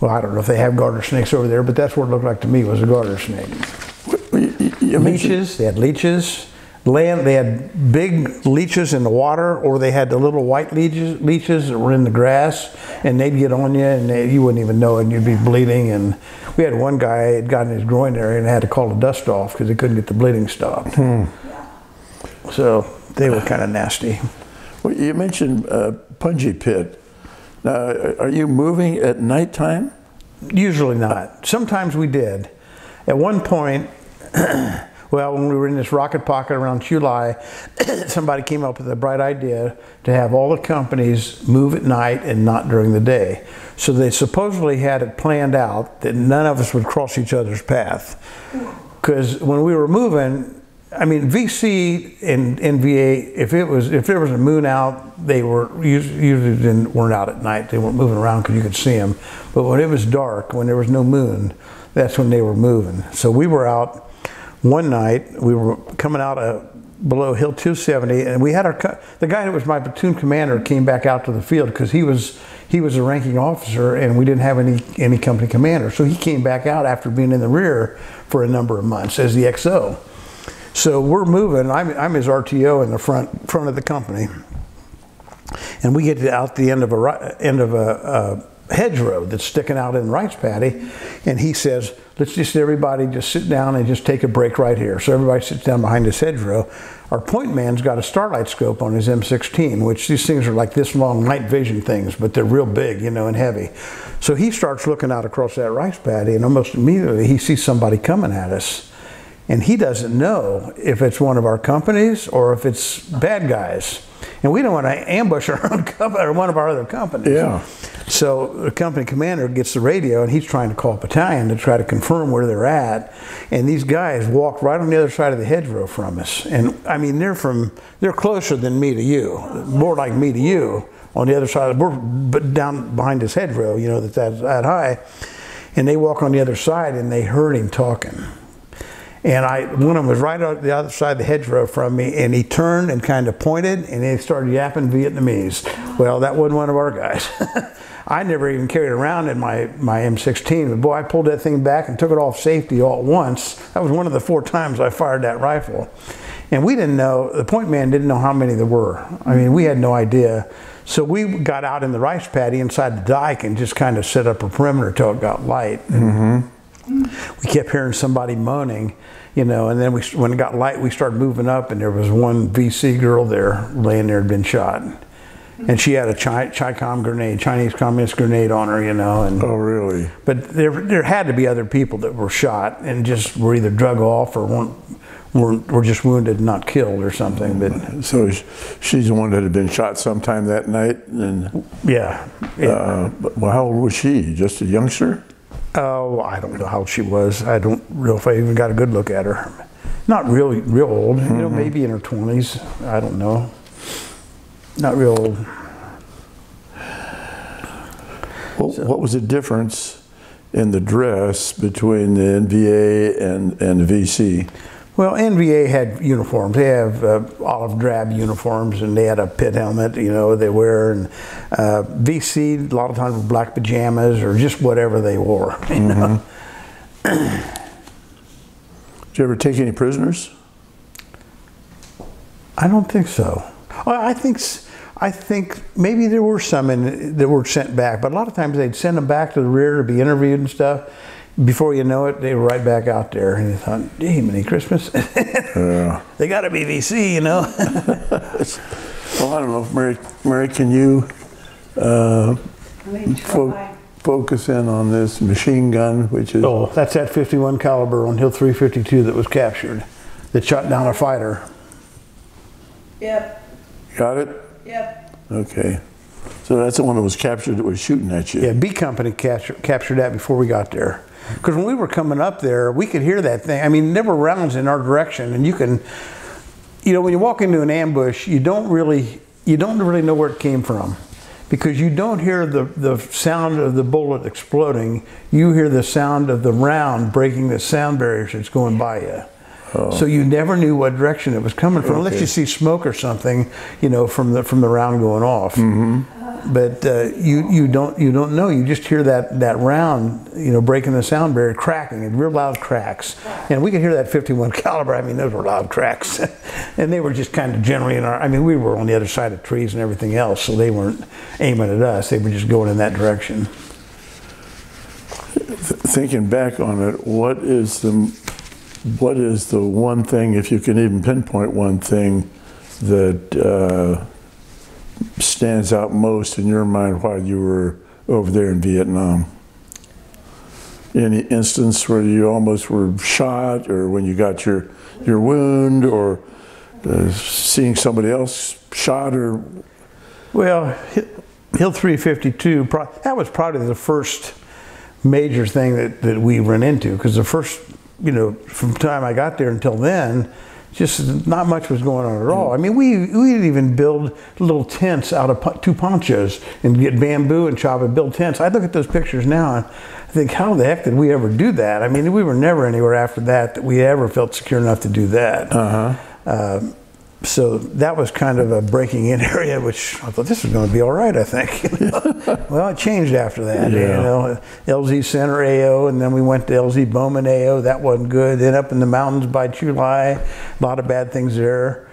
well, I don't know if they have garter snakes over there, but that's what it looked like to me, was a garter snake. Leeches, they had leeches, land, they had big leeches in the water, or they had the little white leeches that were in the grass, and they'd get on you, and you wouldn't even know it, and you'd be bleeding. And we had one guy, it got in his groin area and had to call the Dustoff because he couldn't get the bleeding stopped. Hmm. So they were kind of nasty. Well, you mentioned Punji Pit. Now, are you moving at nighttime? Usually not. Sometimes we did. At one point, well, when we were in this rocket pocket around Chu Lai, somebody came up with a bright idea to have all the companies move at night and not during the day. So they supposedly had it planned out that none of us would cross each other's path. Because when we were moving, I mean, VC and NVA, if there was a moon out, they were usually weren't out at night. They weren't moving around because you could see them. But when it was dark, when there was no moon, that's when they were moving. So we were out. One night, we were coming out below Hill 270, and we had the guy that was my platoon commander came back out to the field because he was a ranking officer, and we didn't have any company commander. So he came back out after being in the rear for a number of months as the XO. So we're moving. I'm his RTO in the front of the company, and we get out the end of a hedgerow that's sticking out in rice paddy, and he says, let's just everybody just sit down and just take a break right here. So everybody sits down behind this hedgerow. Our point man's got a starlight scope on his M16, which these things are like this long night vision things, but they're real big, you know, and heavy. So he starts looking out across that rice paddy, and almost immediately he sees somebody coming at us, and he doesn't know if it's one of our companies or if it's bad guys. And we don't want to ambush our own company or one of our other companies. Yeah. So the company commander gets the radio, and he's trying to call a battalion to try to confirm where they're at. And these guys walked right on the other side of the hedgerow from us. And I mean, they're closer than me to you, more like me to you on the other side. We're down behind this hedgerow, you know, that's that high. And they walk on the other side, and they heard him talking. And one of them was right on the other side of the hedgerow from me, and he turned and kind of pointed, and they started yapping Vietnamese. Well, that wasn't one of our guys. I never even carried around in my M16, but boy, I pulled that thing back and took it off safety all at once. That was one of the 4 times I fired that rifle. And we didn't know, the point man didn't know how many there were. I mean, we had no idea. So we got out in the rice paddy inside the dike and just kind of set up a perimeter till it got light. Mm-hmm. We kept hearing somebody moaning, you know, and then when it got light, we started moving up, and there was one VC girl there laying there, had been shot, and she had a Chinese Communist grenade on her, you know. And oh, really? But there had to be other people that were shot and just were either drug off or were just wounded, not killed or something. But so she's the one that had been shot sometime that night, and yeah. Well, how old was she? Just a youngster? Oh, I don't know how old she was. I don't know if I even got a good look at her. Not really, real old. Mm-hmm. You know, maybe in her 20s. I don't know. Not real old. Well, so, what was the difference in the dress between the NVA and VC? Well, NVA had uniforms. They have olive drab uniforms, and they had a pit helmet, you know, they wear. And VC, a lot of times, with black pajamas or just whatever they wore, you know. Did you ever take any prisoners? I don't think so. I think maybe there were some that were sent back, but a lot of times they'd send them back to the rear to be interviewed and stuff. Before you know it, they were right back out there, and you thought, gee, many Christmas. Yeah. They got to be VC, you know. Well, I don't know, Mary, can you focus in on this machine gun, which is... Oh, that's that 51 caliber on Hill 352 that was captured, that shot down a fighter. Yep. Got it? Yep. Okay. So that's the one that was captured that was shooting at you. Yeah, B Company captured that before we got there. Because when we were coming up there, we could hear that thing. I mean, there were rounds in our direction, and you can, you know, when you walk into an ambush, you don't really know where it came from, because you don't hear the sound of the bullet exploding. You hear the sound of the round breaking the sound barriers that's going by you. Oh. So you never knew what direction it was coming from, okay, unless you see smoke or something, you know, from the round going off. Mm-hmm. But you don't know. You just hear that round, you know, breaking the sound barrier, cracking, and real loud cracks. And we could hear that 51 caliber. I mean, those were loud cracks, and they were just kind of generally in our. I mean, we were on the other side of trees and everything else, so they weren't aiming at us. They were just going in that direction. Thinking back on it, what is the one thing, if you can even pinpoint one thing, that stands out most in your mind while you were over there in Vietnam? Any instance where you almost were shot, or when you got your wound, or seeing somebody else shot, or? Well, Hill 352, that was probably the first major thing that we ran into, because the first, you know, from the time I got there until then, just not much was going on at all. I mean, we didn't even build little tents out of two ponchos and get bamboo and chop and build tents. I look at those pictures now and I think, how the heck did we ever do that? I mean, we were never anywhere after that we ever felt secure enough to do that. So that was kind of a breaking in area, which I thought, this is going to be all right, I think. You know? Well, it changed after that. Yeah. You know, LZ Center AO, and then we went to LZ Bowman AO. That wasn't good. Then up in the mountains by Chu Lai, a lot of bad things there.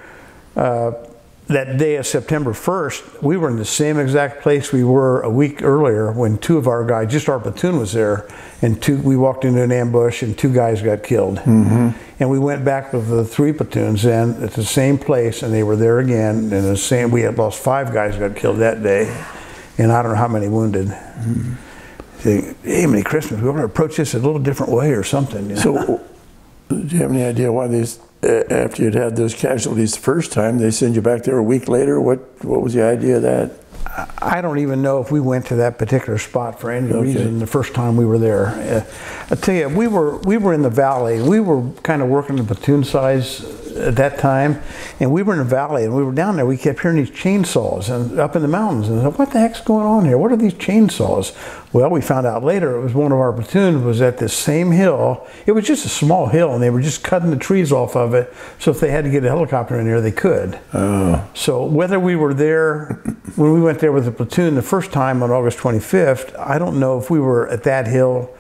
That day of September 1st, we were in the same exact place we were a week earlier when two of our guys, just our platoon was there, and we walked into an ambush and two guys got killed. And we went back with the three platoons in at the same place, and they were there again, and the same, we had lost five guys got killed that day, and I don't know how many wounded. Think, hey, many Christmas, we ought to approach this a little different way or something. You know? So, do you have any idea why these, after you'd had those casualties the first time, they send you back there a week later? What was the idea of that? I don't even know if we went to that particular spot for any reason the first time we were there. I tell you, we were in the valley. We were kind of working the platoon size at that time, and we were in the valley, and we were down there. We kept hearing these chainsaws and up in the mountains, and I said, what the heck's going on here? What are these chainsaws? Well, we found out later it was one of our platoons was at this same hill. It was just a small hill, and they were just cutting the trees off of it, so if they had to get a helicopter in there, they could. So whether we were there when we went there with the platoon the first time on August 25th, I don't know if we were at that hill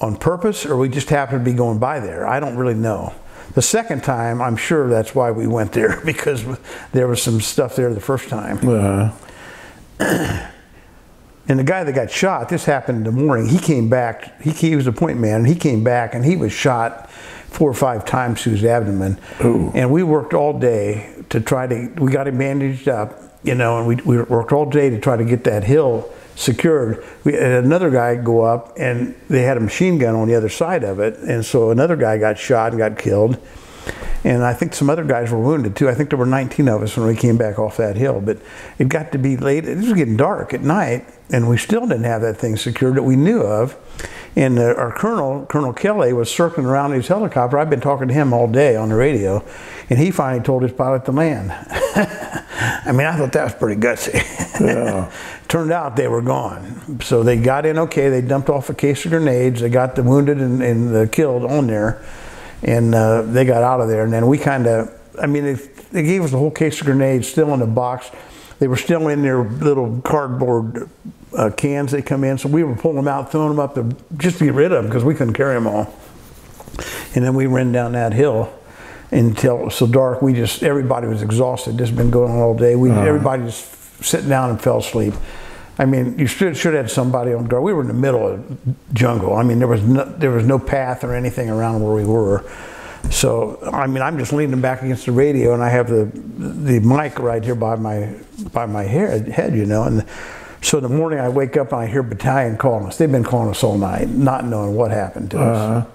on purpose or we just happened to be going by there. I don't really know. The second time, I'm sure that's why we went there, because there was some stuff there the first time. And the guy that got shot, this happened in the morning, he came back, he was a point man, and he came back and he was shot 4 or 5 times through his abdomen. And we worked all day to try to, we got him bandaged up, you know, and we worked all day to try to get that hill secured. We had another guy go up, and they had a machine gun on the other side of it, and so another guy got shot and got killed. And I think some other guys were wounded too. I think there were 19 of us when we came back off that hill, but it got to be late. It was getting dark at night, and we still didn't have that thing secured that we knew of. And our colonel, Colonel Kelly, was circling around his helicopter. I've been talking to him all day on the radio, and he finally told his pilot to land. I mean, I thought that was pretty gutsy. Turned out they were gone. So they got in okay. They dumped off a case of grenades. They got the wounded and the killed on there. And they got out of there, and then we kind of, I mean, they gave us the whole case of grenades still in the box. They were still in their little cardboard cans they come in, so we were pulling them out, throwing them up just to get rid of them, because we couldn't carry them all. And then we ran down that hill until it was so dark, we just, everybody was exhausted. This had been going on all day. Everybody just sitting down and fell asleep. I mean, you should have had somebody on guard. We were in the middle of jungle. I mean, there was no path or anything around where we were. So, I mean, I'm just leaning back against the radio, and I have the mic right here by my head, you know. And so in the morning I wake up and I hear battalion calling us. They've been calling us all night, not knowing what happened to us.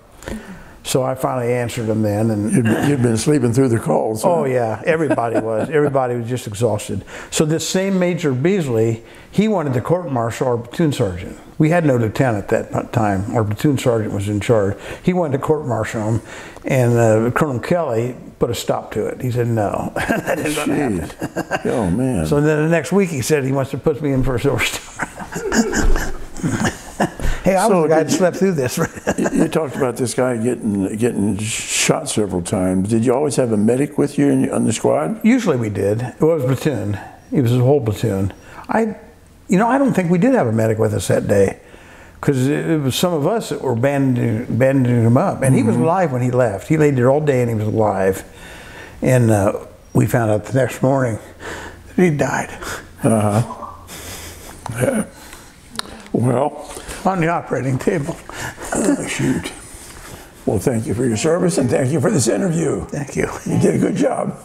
So I finally answered them then, and you'd been sleeping through the calls. Oh yeah, everybody was. Everybody was just exhausted. So this same Major Beasley, he wanted to court-martial our platoon sergeant. We had no lieutenant at that time. Our platoon sergeant was in charge. He wanted to court-martial him, and Colonel Kelly put a stop to it. He said no, that isn't going to happen. Oh man. So then the next week he said he wants to put me in for a Silver Star. Hey, I was the guy that slept through this. You talked about this guy getting shot several times. Did you always have a medic with you on the squad? Usually we did. It was a platoon. It was a whole platoon. I You know, I don't think we did have a medic with us that day, because it was some of us that were bandaging him up. And he was alive when he left. He laid there all day and he was alive. And we found out the next morning that he died. Yeah. Well, on the operating table. Oh, shoot. Well, thank you for your service and thank you for this interview. Thank you. You did a good job.